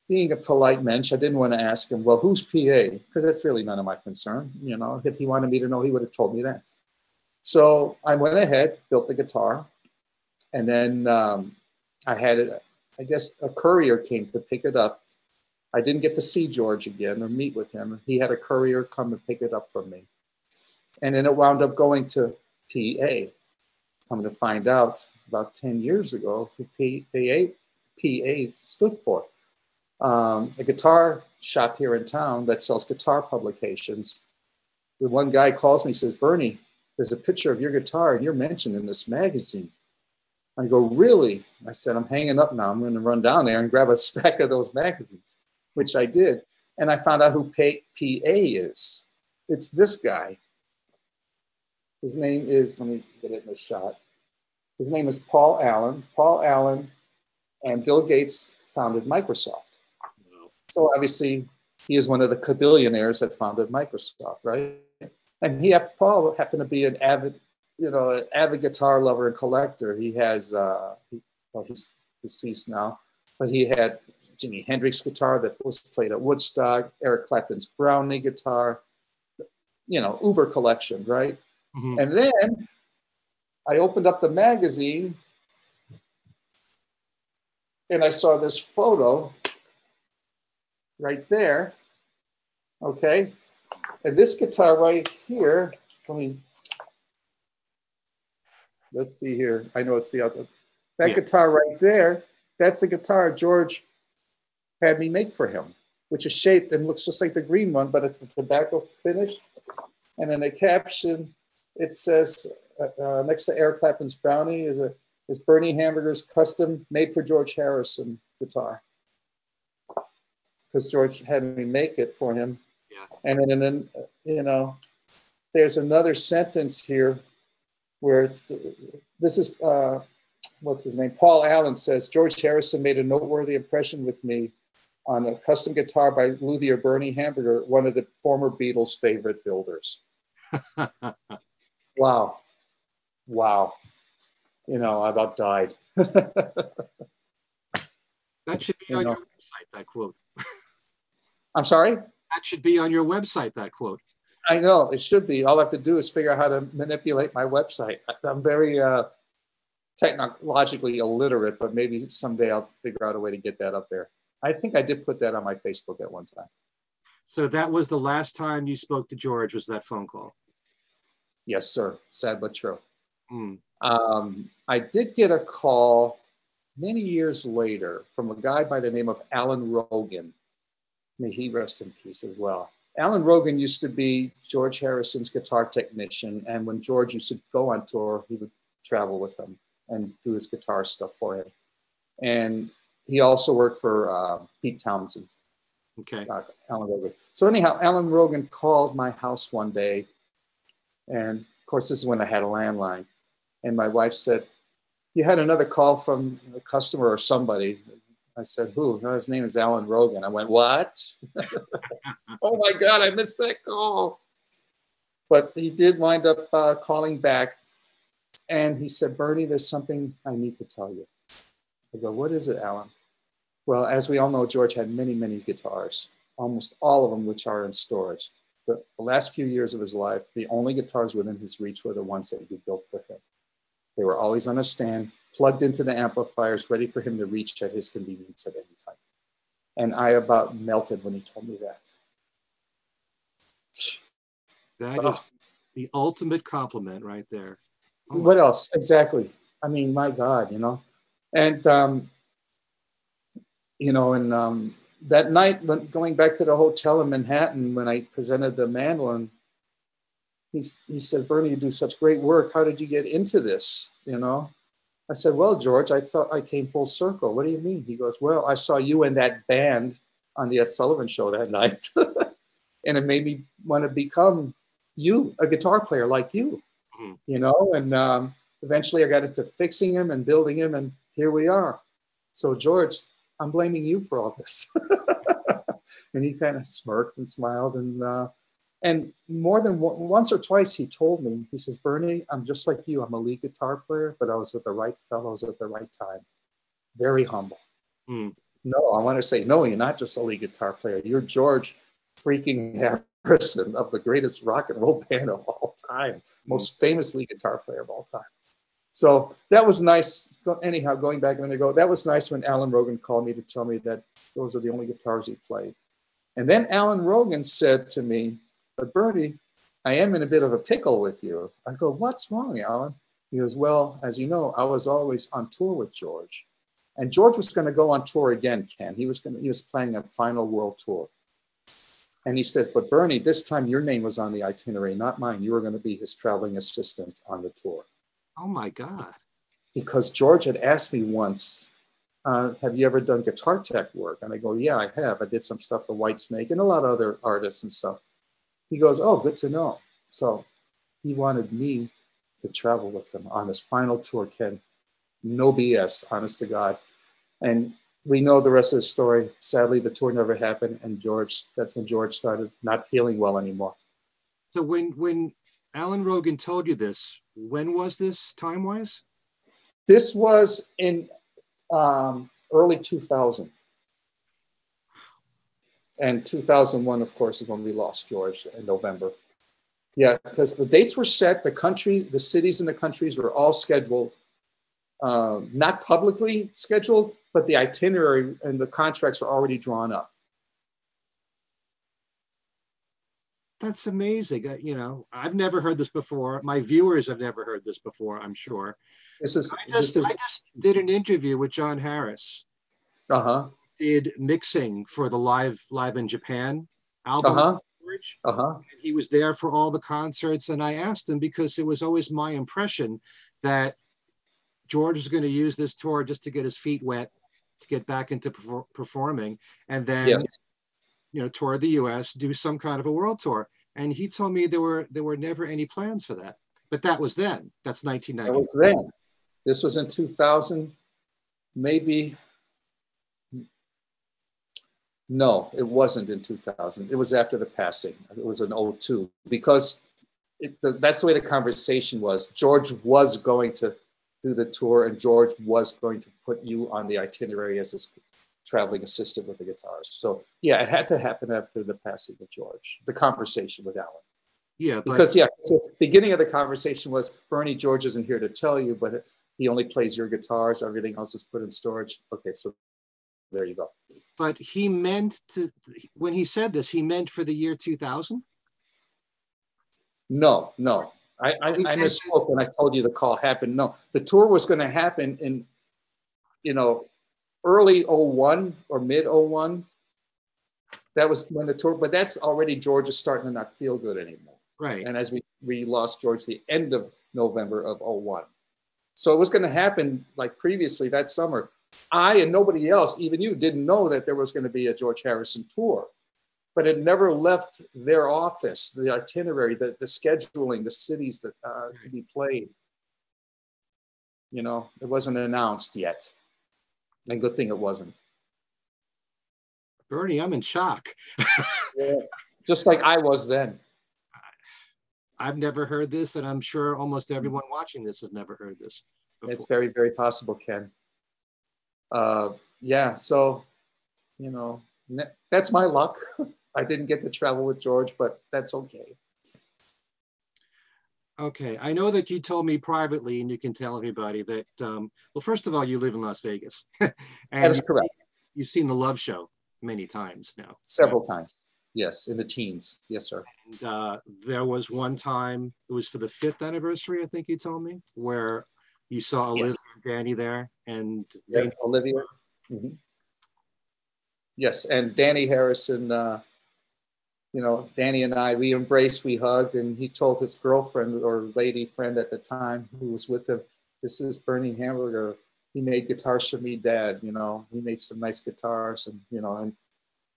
being a polite mensch, I didn't want to ask him, well, who's P A? Because that's really none of my concern. You know, if he wanted me to know, he would have told me that. So I went ahead, built the guitar, and then um, I had it, I guess a courier came to pick it up. I didn't get to see George again or meet with him. He had a courier come and pick it up from me. And then it wound up going to P A. Come to find out about ten years ago, P A, P A stood for um, a guitar shop here in town that sells guitar publications. The one guy calls me and says, Bernie, there's a picture of your guitar and you're mentioned in this magazine. I go, really? I said, I'm hanging up now. I'm going to run down there and grab a stack of those magazines, which I did. And I found out who P A is. It's this guy. His name is, let me get it in a shot. His name is Paul Allen. Paul Allen and Bill Gates founded Microsoft. So obviously he is one of the cabillionaires that founded Microsoft, right? And he, Paul happened to be an avid, you know, an avid guitar lover and collector. He has, uh, he, well, he's deceased now, but he had Jimi Hendrix guitar that was played at Woodstock, Eric Clapton's Brownie guitar, you know, Uber collection, right? Mm-hmm. And then I opened up the magazine and I saw this photo right there, okay? And this guitar right here, I mean, let's see here. I know it's the other. That yeah. guitar right there, that's the guitar George had me make for him, which is shaped and looks just like the green one, but it's the tobacco finish. And then the caption, it says, uh, uh, next to Eric Clapton's Brownie is a is Bernie Hamburger's custom made for George Harrison guitar. Because George had me make it for him. Yeah. And then, and then uh, you know, there's another sentence here where it's, this is, uh, what's his name? Paul Allen says, George Harrison made a noteworthy impression with me on a custom guitar by Olivia Bernie Hamburger, one of the former Beatles' favorite builders. Wow. Wow. You know, I about died. That should be you on know. your website, that quote. I'm sorry? That should be on your website, that quote. I know it should be. All I have to do is figure out how to manipulate my website. I'm very uh, technologically illiterate, but maybe someday I'll figure out a way to get that up there. I think I did put that on my Facebook at one time. So that was the last time you spoke to George, was that phone call? Yes, sir. Sad but true. Mm. Um, I did get a call many years later from a guy by the name of Alan Rogan. May he rest in peace as well. Alan Rogan used to be George Harrison's guitar technician, and when George used to go on tour, he would travel with him and do his guitar stuff for him. And he also worked for uh, Pete Townsend. Okay. Uh, Alan Rogan. So anyhow, Alan Rogan called my house one day, and of course, this is when I had a landline. And my wife said, "You had another call from a customer or somebody." I said, who? No, his name is Alan Rogan. I went, what? Oh my God, I missed that call. But he did wind up uh, calling back. And he said, Bernie, there's something I need to tell you. I go, what is it, Alan? Well, as we all know, George had many, many guitars, almost all of them which are in storage. The, the last few years of his life, the only guitars within his reach were the ones that he built for him. They were always on a stand, plugged into the amplifiers, ready for him to reach at his convenience at any time. And I about melted when he told me that. That oh. is the ultimate compliment right there. Oh what else? Exactly. I mean, my God, you know. And, um, you know, and um, that night, when going back to the hotel in Manhattan, when I presented the mandolin, he, he said, "Bernie, you do such great work. How did you get into this?" You know, I said, "Well, George, I thought I came full circle." "What do you mean?" He goes, "Well, I saw you in that band on the Ed Sullivan show that night. And it made me want to become you, a guitar player like you." Mm-hmm. You know, and um, eventually I got into fixing him and building him, and here we are. "So, George, I'm blaming you for all this." And he kind of smirked and smiled. And uh, and more than w- once or twice he told me, he says, "Bernie, I'm just like you. I'm a lead guitar player, but I was with the right fellows at the right time." Very humble. Mm. No, I want to say, no, you're not just a lead guitar player. You're George freaking Harrison of the greatest rock and roll band of all time. Most famous lead guitar player of all time. So that was nice. Anyhow, going back a minute ago, that was nice when Alan Rogan called me to tell me that those are the only guitars he played. And then Alan Rogan said to me, "But Bernie, I am in a bit of a pickle with you." I go, "What's wrong, Alan?" He goes, "Well, as you know, I was always on tour with George. And George was going to go on tour again, Ken. He was going to, he was planning a final world tour. And he says, but Bernie, this time your name was on the itinerary, not mine. You were going to be his traveling assistant on the tour." Oh my God. Because George had asked me once, uh, "Have you ever done guitar tech work?" And I go, "Yeah, I have. I did some stuff for Whitesnake and a lot of other artists and stuff." He goes, "Oh, good to know." So he wanted me to travel with him on his final tour, Ken. No B S, honest to God. And we know the rest of the story. Sadly, the tour never happened. And George, that's when George started not feeling well anymore. So when, when, Alan Rogan told you this, when was this time-wise? This was in um, early two thousand. And two thousand one, of course, is when we lost George in November. Yeah, because the dates were set. The country, the cities and the countries were all scheduled. Uh, not publicly scheduled, but the itinerary and the contracts were already drawn up. That's amazing. Uh, you know, I've never heard this before. My viewers have never heard this before, I'm sure. This is. I just, this is, I just did an interview with John Harris. Uh-huh. Did mixing for the Live Live in Japan album. Uh-huh. Uh-huh. And he was there for all the concerts. And I asked him, because it was always my impression that George was going to use this tour just to get his feet wet, to get back into perfor- performing. And then... Yes. You know, tour the U S, do some kind of a world tour. And he told me there were there were never any plans for that. But that was then. That's nineteen ninety. That was then. This was in two thousand, maybe. No, it wasn't in two thousand. It was after the passing. It was in oh two, because it, the, that's the way the conversation was. George was going to do the tour, and George was going to put you on the itinerary as his traveling assistant with the guitars. So yeah, it had to happen after the passing of George, the conversation with Alan. Yeah. But because yeah, so the beginning of the conversation was, Bernie, George isn't here to tell you, but he only plays your guitars. Everything else is put in storage. Okay, so there you go. But he meant to, when he said this, he meant for the year two thousand? No, no. I, I, I misspoke when I told you the call happened. No, the tour was going to happen in, you know, early oh one or mid oh one, that was when the tour, but that's already George is starting to not feel good anymore. Right. And as we, we lost George the end of November of oh one. So it was going to happen like previously that summer. I and nobody else, even you, didn't know that there was going to be a George Harrison tour, but it never left their office, the itinerary, the, the scheduling, the cities that uh, to be played. You know, it wasn't announced yet. And good thing it wasn't. Bernie, I'm in shock. Yeah, just like I was then. I've never heard this, and I'm sure almost everyone watching this has never heard this before. It's very, very possible, Ken. Uh, yeah, so, you know, that's my luck. I didn't get to travel with George, but that's okay. Okay, I know that you told me privately, and you can tell everybody that, um, well, first of all, you live in Las Vegas. And that is correct. You've seen The Love Show many times now. Several right? times, yes, in the teens. Yes, sir. And uh, there was one time, it was for the fifth anniversary, I think you told me, where You saw Olivia yes. and Danny there, and yep, they- Olivia. Mm-hmm. Yes, and Danny Harrison. Uh, you know, Danny and I, we embraced, we hugged, and he told his girlfriend or lady friend at the time who was with him, "This is Bernie Hamburger. He made guitars for me, Dad. You know, he made some nice guitars, and you know, and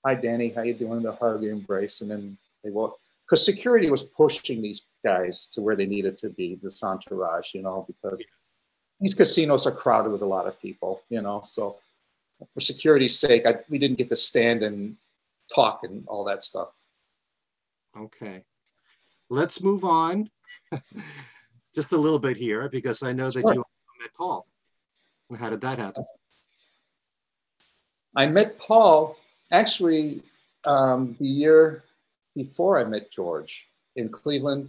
hi, Danny, how you doing?" The hug, the embrace, and then they walked. Because security was pushing these guys to where they needed to be, this entourage, you know, because these casinos are crowded with a lot of people, you know. So for security's sake, I, we didn't get to stand and talk and all that stuff. Okay. Let's move on just a little bit here, because I know that sure. you met Paul. How did that happen? I met Paul actually um, the year... before I met George in Cleveland,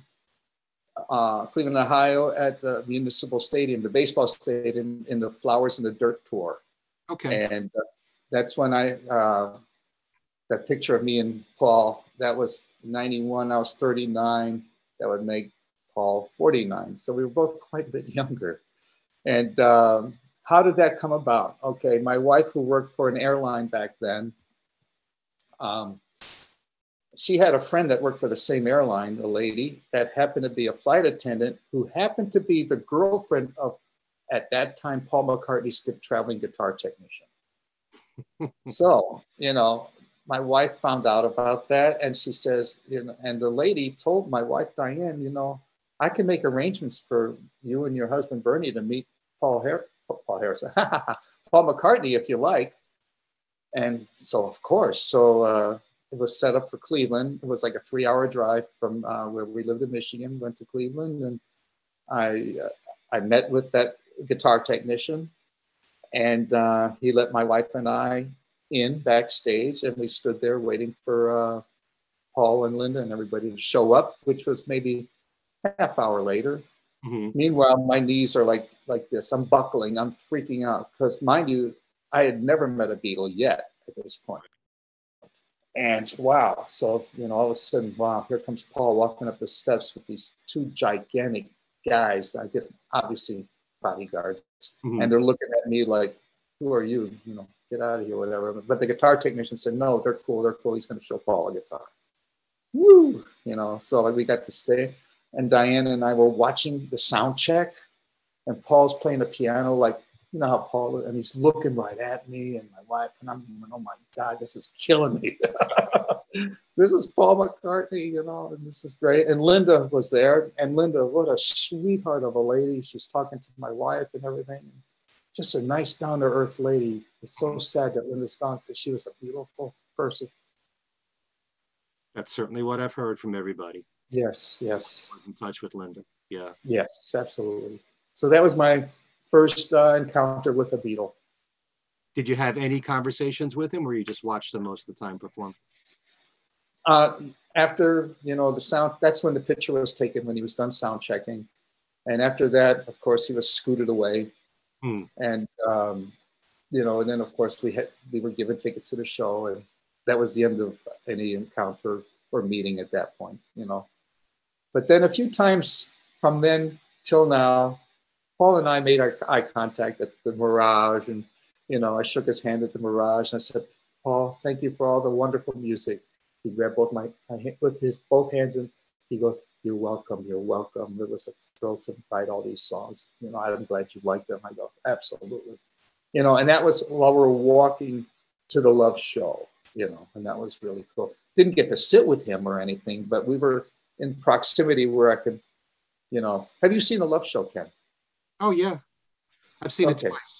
uh, Cleveland, Ohio, at the Municipal Stadium, the baseball stadium, in the Flowers in the Dirt tour. Okay. And uh, that's when I, uh, that picture of me and Paul, that was ninety-one, I was thirty-nine, that would make Paul forty-nine. So we were both quite a bit younger. And um, how did that come about? Okay, my wife, who worked for an airline back then, um, she had a friend that worked for the same airline, a lady that happened to be a flight attendant who happened to be the girlfriend of, at that time, Paul McCartney's traveling guitar technician. So, you know, my wife found out about that, and she says, you know, and the lady told my wife, Diane, you know, I can make arrangements for you and your husband, Bernie, to meet Paul, Her- Paul Harrison, Paul McCartney, if you like. And so, of course, so, uh, it was set up for Cleveland. It was like a three-hour drive from uh, where we lived in Michigan, went to Cleveland, and I uh, I met with that guitar technician, and uh, he let my wife and I in backstage, and we stood there waiting for uh, Paul and Linda and everybody to show up, which was maybe a half hour later. Mm-hmm. Meanwhile, my knees are like like this. I'm buckling. I'm freaking out because, mind you, I had never met a Beatle yet at this point. And wow, so, you know, all of a sudden, wow, here comes Paul walking up the steps with these two gigantic guys, I guess, obviously bodyguards. Mm-hmm. And they're looking at me like, who are you? You know, get out of here, whatever. But the guitar technician said, no, they're cool, they're cool. He's going to show Paul a guitar. Woo! You know, so like we got to stay. And Diane and I were watching the sound check. And Paul's playing the piano like, you know how Paul, and he's looking right at me and my wife, and I'm going, oh my God, this is killing me. This is Paul McCartney, you know, and this is great. And Linda was there, and Linda, what a sweetheart of a lady. She's talking to my wife and everything. Just a nice, down-to-earth lady. It's so sad that Linda's gone because she was a beautiful person. That's certainly what I've heard from everybody. Yes, yes. I was in touch with Linda, yeah. Yes, absolutely. So that was my... first uh, encounter with a Beatle. Did you have any conversations with him, or you just watched him most of the time perform? Uh, after, you know, the sound, that's when the picture was taken, when he was done sound checking. And after that, of course, he was scooted away. Hmm. And, um, you know, and then, of course, we had we were given tickets to the show, and that was the end of any encounter or meeting at that point, you know. But then a few times from then till now, Paul and I made our eye contact at the Mirage, and, you know, I shook his hand at the Mirage, and I said, Paul, thank you for all the wonderful music. He grabbed both my, with his both hands, and he goes, you're welcome, you're welcome. It was a thrill to write all these songs. You know, I'm glad you liked them. I go, absolutely. You know, and that was while we were walking to the Love show, you know, and that was really cool. Didn't get to sit with him or anything, but we were in proximity where I could, you know, have you seen the Love show, Ken? Oh, yeah. I've seen okay. it twice.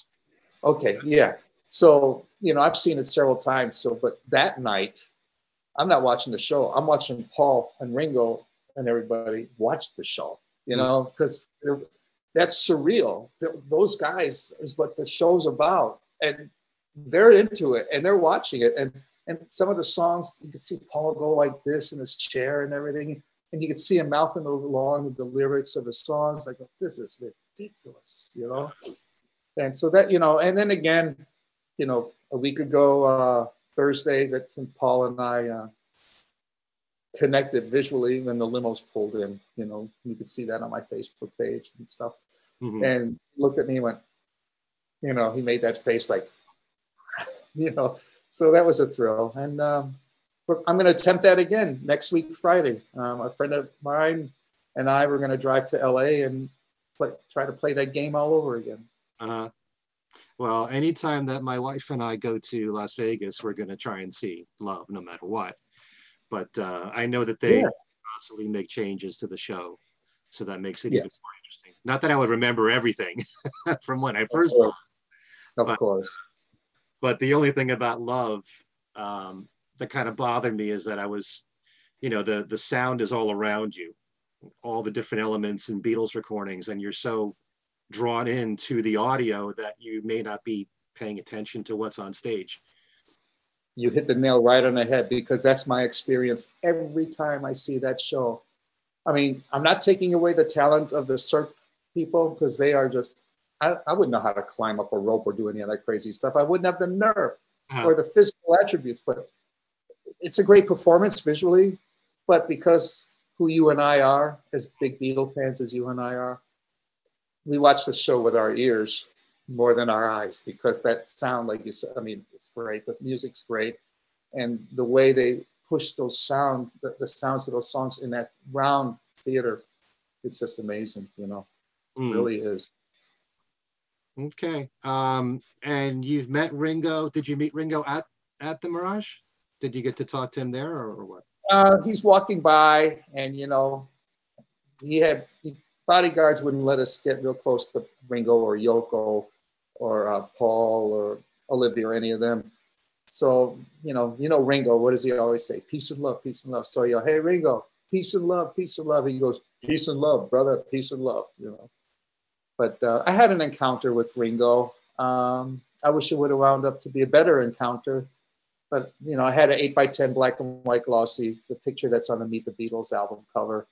Okay, yeah. So, you know, I've seen it several times. So, but that night, I'm not watching the show. I'm watching Paul and Ringo and everybody watch the show, you know, because that's surreal. They're, those guys is what the show's about. And they're into it, and they're watching it. And, and some of the songs, you can see Paul go like this in his chair and everything. And you could see him mouthing along with the lyrics of his songs. I go, this is ridiculous, you know? And so that, you know, and then again, you know, a week ago, uh, Thursday, that Paul and I uh, connected visually when the limos pulled in, you know, you could see that on my Facebook page and stuff. mm-hmm. and looked at me and went, you know, he made that face like, you know, so that was a thrill. And um, I'm going to attempt that again next week, Friday. Um, a friend of mine and I were going to drive to L A and play, try to play that game all over again. Uh-huh. Well, anytime that my wife and I go to Las Vegas, we're going to try and see Love no matter what. But uh, I know that they yeah. constantly make changes to the show. So that makes it yes. even more interesting. Not that I would remember everything from when I first saw it. Of but, course. But the only thing about Love um, that kind of bothered me is that I was, you know, the, the sound is all around you. All the different elements in Beatles recordings, and you're so drawn into the audio that you may not be paying attention to what's on stage. You hit the nail right on the head, because that's my experience every time I see that show. I mean, I'm not taking away the talent of the Cirque people, because they are just, I, I wouldn't know how to climb up a rope or do any of that crazy stuff. I wouldn't have the nerve uh-huh. or the physical attributes, but it's a great performance visually. But because who you and I are, as big Beatle fans as you and I are, we watch the show with our ears more than our eyes, because that sound, like you said, I mean, it's great, the music's great. And the way they push those sound, the, the sounds of those songs in that round theater, it's just amazing, you know, mm. it really is. Okay, um, and you've met Ringo. Did you meet Ringo at, at the Mirage? Did you get to talk to him there or, or what? Uh, he's walking by, and, you know, he had, he, bodyguards wouldn't let us get real close to Ringo or Yoko or uh, Paul or Olivia or any of them. So, you know, you know Ringo, what does he always say? Peace and love, peace and love. So you go, hey, Ringo, peace and love, peace and love. He goes, peace and love, brother, peace and love, you know. But uh, I had an encounter with Ringo. Um, I wish it would have wound up to be a better encounter. But, you know, I had an eight by ten black and white glossy, the picture that's on the Meet the Beatles album cover.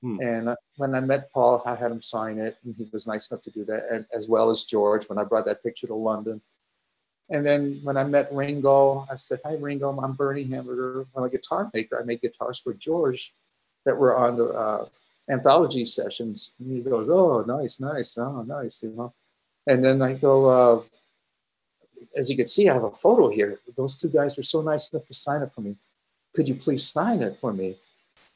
Hmm. And when I met Paul, I had him sign it, and he was nice enough to do that, and, as well as George, when I brought that picture to London. And then when I met Ringo, I said, hi, Ringo, I'm Bernie Hamburger. I'm a guitar maker. I made guitars for George that were on the uh, anthology sessions. And he goes, oh, nice, nice, oh, nice, you know. And then I go, uh, as you can see, I have a photo here. Those two guys were so nice enough to sign it for me. Could you please sign it for me?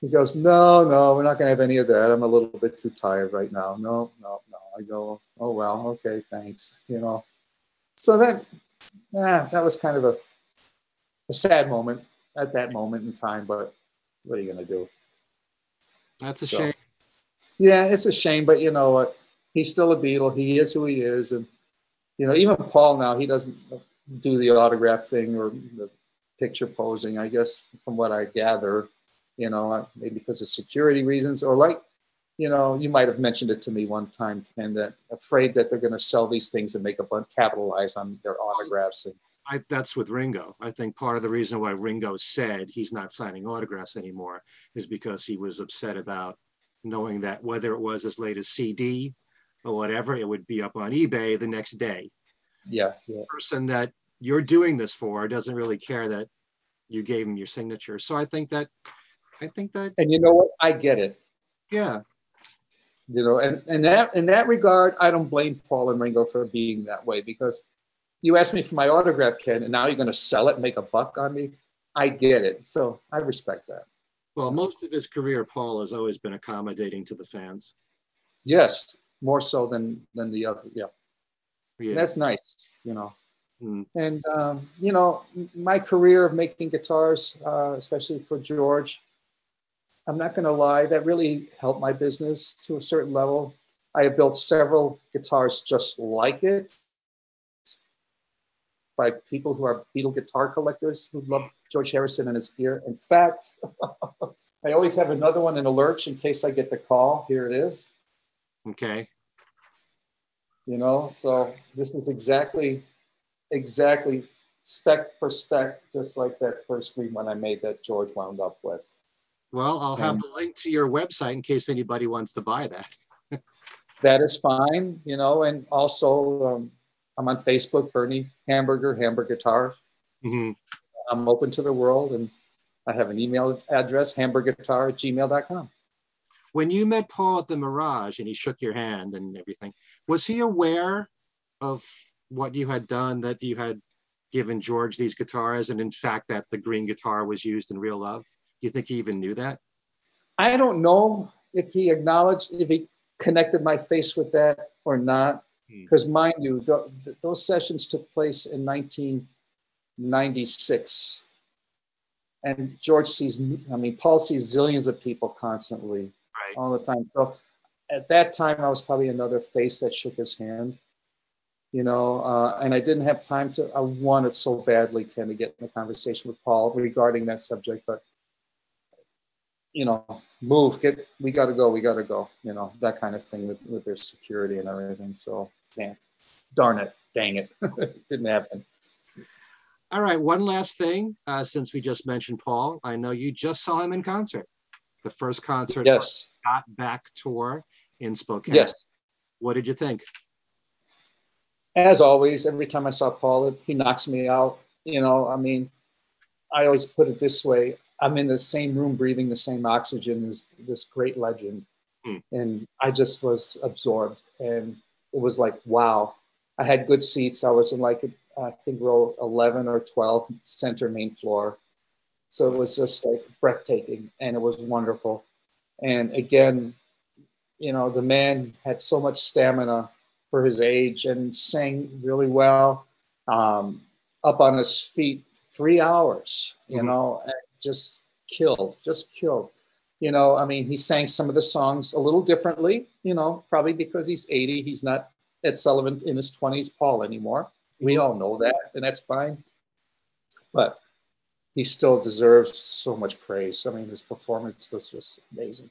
He goes, no, no, we're not going to have any of that. I'm a little bit too tired right now. No, no, no. I go, oh, well, okay, thanks, you know. So that ah, that was kind of a, a sad moment at that moment in time, but what are you going to do? That's a so, shame. Yeah, it's a shame, but you know what? He's still a Beatle. He is who he is. And, you know, even Paul now, he doesn't do the autograph thing or the picture posing, I guess, from what I gather. You know, maybe because of security reasons, or like, you know, you might have mentioned it to me one time, Ken, that afraid that they're going to sell these things and make a bunch, capitalize on their autographs. And I, that's with Ringo. I think part of the reason why Ringo said he's not signing autographs anymore is because he was upset about knowing that whether it was his latest C D or whatever, it would be up on eBay the next day. Yeah. yeah. The person that you're doing this for doesn't really care that you gave him your signature. So I think that. I think that, and you know what, I get it. Yeah, you know, and and that in that regard, I don't blame Paul and Ringo for being that way, because you asked me for my autograph, Ken, and now you're going to sell it and make a buck on me. I get it, so I respect that. Well, most of his career, Paul has always been accommodating to the fans. Yes, more so than than the other. Yeah, yeah. That's nice, you know. Mm. And um, you know, my career of making guitars, uh, especially for George. I'm not going to lie, that really helped my business to a certain level. I have built several guitars just like it by people who are Beatle guitar collectors who love George Harrison and his gear. In fact, I always have another one in a lurch in case I get the call. Here it is. Okay. You know, so this is exactly, exactly spec for spec, just like that first green one I made that George wound up with. Well, I'll have the link to your website in case anybody wants to buy that. That is fine, you know, and also um, I'm on Facebook, Bernie Hamburger, Hamburg Guitar. Mm-hmm. I'm open to the world, and I have an email address, hamburg guitar at gmail dot com. When you met Paul at the Mirage and he shook your hand and everything, was he aware of what you had done, that you had given George these guitars, and in fact that the green guitar was used in Real Love? Do you think he even knew that? I don't know if he acknowledged, if he connected my face with that or not, because hmm. mind you, the, the, those sessions took place in nineteen ninety-six. And George sees, I mean, Paul sees zillions of people constantly, right, all the time. So at that time, I was probably another face that shook his hand, you know, uh, and I didn't have time to, I wanted so badly, Ken, to get in a conversation with Paul regarding that subject, but, you know, move, get, we got to go, we got to go, you know, that kind of thing with, with their security and everything. So, damn, darn it, dang it, it didn't happen. All right, one last thing, uh, since we just mentioned Paul, I know you just saw him in concert. The first concert, yes, Got Back tour in Spokane. Yes. What did you think? As always, every time I saw Paul, he knocks me out. You know, I mean, I always put it this way. I'm in the same room breathing the same oxygen as this great legend. Mm. And I just was absorbed. And it was like, wow. I had good seats. I was in like a, I think row eleven or twelve, center main floor. So it was just like breathtaking, and it was wonderful. And again, you know, the man had so much stamina for his age and sang really well, um, up on his feet three hours, you mm-hmm. know, and just killed, just killed. You know, I mean, he sang some of the songs a little differently, you know, probably because he's eighty. He's not Ed Sullivan in his twenties Paul anymore. We all know that, and that's fine. But he still deserves so much praise. I mean, his performance was just amazing.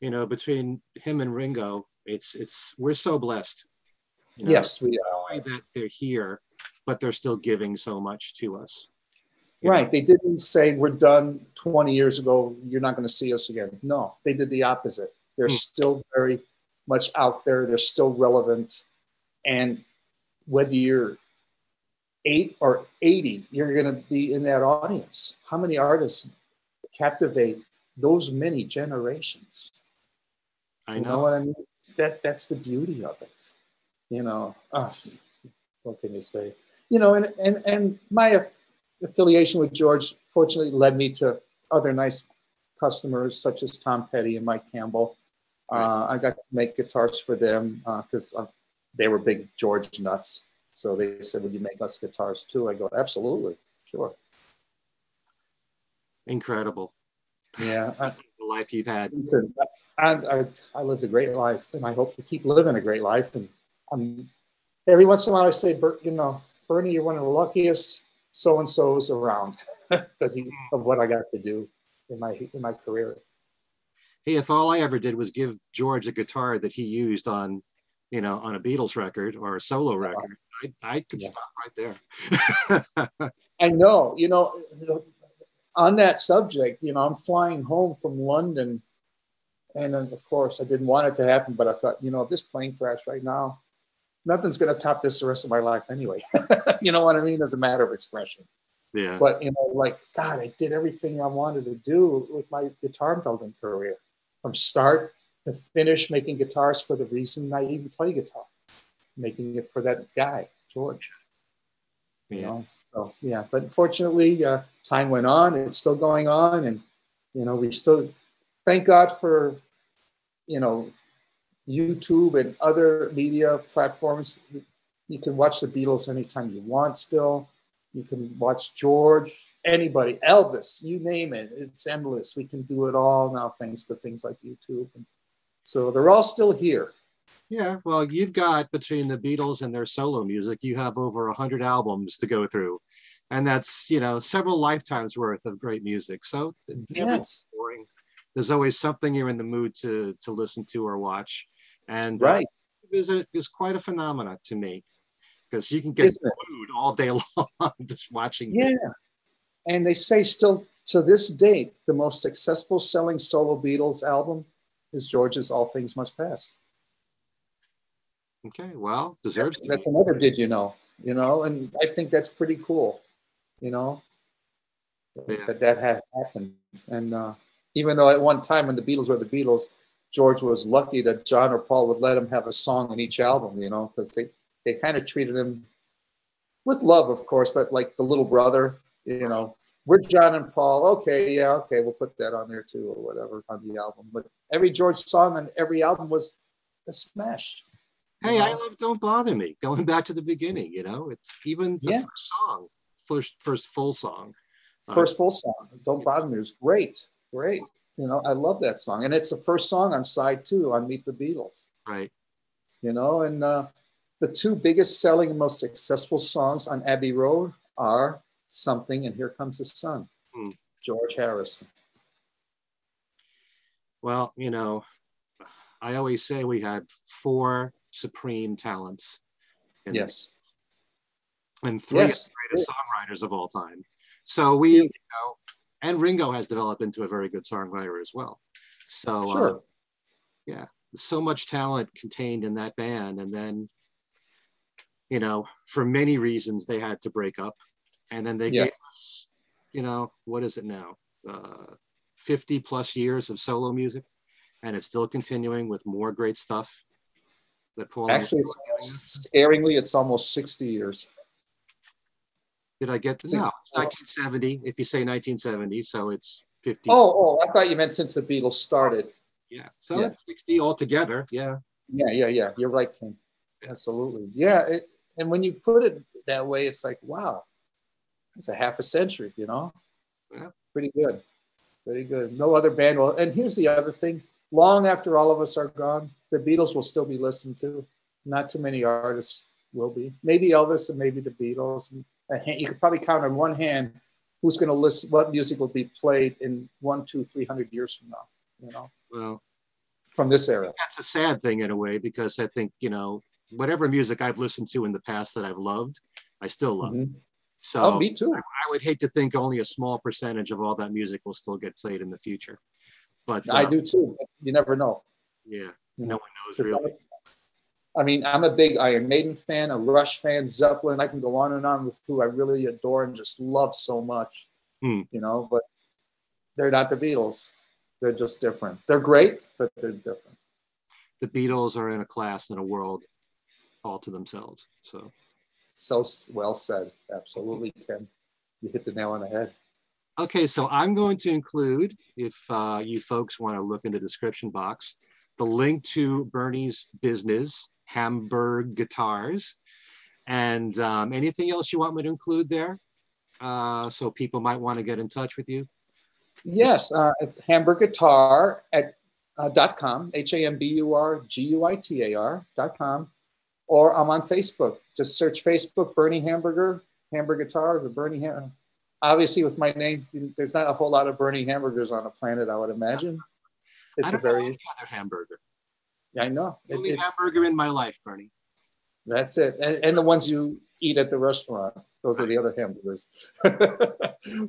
You know, between him and Ringo, it's it's we're so blessed. You know, yes, we are. That they're here, but they're still giving so much to us. Right. Know? They didn't say, we're done twenty years ago. You're not going to see us again. No, they did the opposite. They're mm. still very much out there. They're still relevant. And whether you're eight or eighty, you're going to be in that audience. How many artists captivate those many generations? I know. You know what I mean? That, that's the beauty of it. You know, oh, what can you say? You know, and, and, and my aff- affiliation with George fortunately led me to other nice customers such as Tom Petty and Mike Campbell. Right. Uh, I got to make guitars for them because uh, I'm they were big George nuts. So they said, would you make us guitars too? I go, absolutely, sure. Incredible. Yeah. I, the life you've had. Listen, I, I, I lived a great life, and I hope to keep living a great life. And I'm, every once in a while I say, Bert, you know, Bernie, you're one of the luckiest so-and-sos around because of what I got to do in my, in my career. Hey, if all I ever did was give George a guitar that he used on you know, on a Beatles record or a solo record, I, I could yeah. stop right there. I know, you know, on that subject, you know, I'm flying home from London. And then, of course, I didn't want it to happen, but I thought, you know, this plane crash right now, nothing's going to top this the rest of my life anyway. You know what I mean? As a matter of expression. Yeah. But, you know, like, God, I did everything I wanted to do with my guitar building career from start to finish, making guitars for the reason I even play guitar, making it for that guy, George. Yeah. You know, so yeah, but unfortunately, uh, time went on, it's still going on, and you know, we still thank God for you know, YouTube and other media platforms. You can watch the Beatles anytime you want still. You can watch George, anybody, Elvis, you name it, it's endless. We can do it all now thanks to things like YouTube. And so they're all still here. Yeah, well, you've got, between the Beatles and their solo music, you have over one hundred albums to go through. And that's, you know, several lifetimes worth of great music. So yes. Boring. There's always something you're in the mood to, to listen to or watch. And right. uh, is, a, is quite a phenomenon to me, because you can get food all day long just watching. Yeah. Music. And they say still to this date, the most successful selling solo Beatles album is George's All Things Must Pass. Okay, well, deserves that's, to that's another did you know, you know, and I think that's pretty cool, you know, yeah. that that had happened. And uh, even though at one time when the Beatles were the Beatles, George was lucky that John or Paul would let him have a song in each album, you know, because they, they kind of treated him with love, of course, but like the little brother, you know, we're John and Paul. Okay, yeah, okay, we'll put that on there too or whatever on the album. But every George song on every album was a smash. Hey, know? I love Don't Bother Me, going back to the beginning, you know, it's even the yeah. first song, first, first full song. First full song, Don't Bother Me, was great, great. You know, I love that song. And it's the first song on side two on Meet the Beatles. Right. You know, and uh, the two biggest selling and most successful songs on Abbey Road are Something and Here Comes the Sun, hmm. George Harrison. Well, you know, I always say we had four supreme talents. And, yes. And three yes. of the greatest songwriters of all time. So we, you know, and Ringo has developed into a very good songwriter as well. So, sure. uh, yeah, so much talent contained in that band. And then, you know, for many reasons, they had to break up. And then they yeah. gave us, you know, what is it now? Uh, fifty plus years of solo music. And it's still continuing with more great stuff. That Paul Actually, it's, scaringly, it's almost sixty years. Did I get to? No, it's nineteen seventy, if you say nineteen seventy, so it's fifty. Oh, oh, I thought you meant since the Beatles started. Yeah, so yeah. it's sixty altogether, yeah. Yeah, yeah, yeah, you're right, Ken. Absolutely. Yeah, it, and when you put it that way, it's like, wow, it's a half a century, you know? Yeah. Pretty good, pretty good. No other band will, and here's the other thing, long after all of us are gone, the Beatles will still be listened to. Not too many artists will be. Maybe Elvis and maybe the Beatles. And, you could probably count on one hand who's going to listen, what music will be played in one, two, three hundred years from now, you know, well, from this era. That's a sad thing in a way, because I think, you know, whatever music I've listened to in the past that I've loved, I still love. Mm-hmm. So oh, me too. I, I would hate to think only a small percentage of all that music will still get played in the future. But I um, do too. You never know. Yeah, mm-hmm. No one knows really. I mean, I'm a big Iron Maiden fan, a Rush fan, Zeppelin. I can go on and on with who I really adore and just love so much, mm. you know, but they're not the Beatles. They're just different. They're great, but they're different. The Beatles are in a class and a world all to themselves, so. So well said, absolutely, Ken. You hit the nail on the head. Okay, so I'm going to include, if uh, you folks want to look in the description box, the link to Bernie's business, Hamburg Guitars, and um, anything else you want me to include there, uh, so people might want to get in touch with you? Yes, uh, it's hamburgguitar at uh, dot com, H A M B U R G U I T A R dot com, or I'm on Facebook. Just search Facebook, Bernie Hamburger, Hamburg Guitar, the Bernie Ham. Obviously, with my name, there's not a whole lot of Bernie Hamburgers on the planet, I would imagine. It's I don't a very know any other hamburger. Yeah, I know. The only it's, hamburger in my life, Bernie. That's it. And, and the ones you eat at the restaurant. Those are the other hamburgers.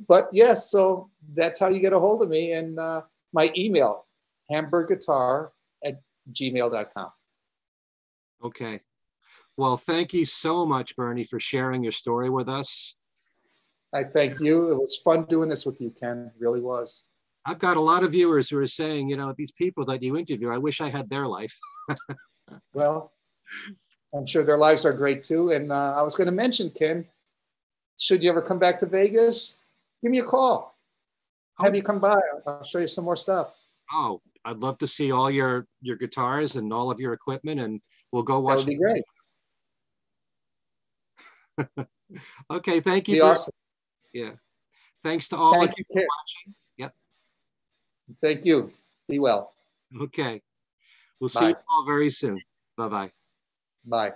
But yes, so that's how you get a hold of me. And uh, my email, hamburgguitar at gmail dot com. Okay. Well, thank you so much, Bernie, for sharing your story with us. I thank you. It was fun doing this with you, Ken. It really was. I've got a lot of viewers who are saying, you know, these people that you interview, I wish I had their life. Well, I'm sure their lives are great too. And uh, I was going to mention, Ken, should you ever come back to Vegas, give me a call. Oh. Have you come by? I'll show you some more stuff. Oh, I'd love to see all your, your guitars and all of your equipment, and we'll go watch. That would be great. Okay, thank you. Be awesome. Yeah. Thanks to all of you for watching. Thank you. Be well. Okay. We'll see you all very soon. Bye-bye. Bye.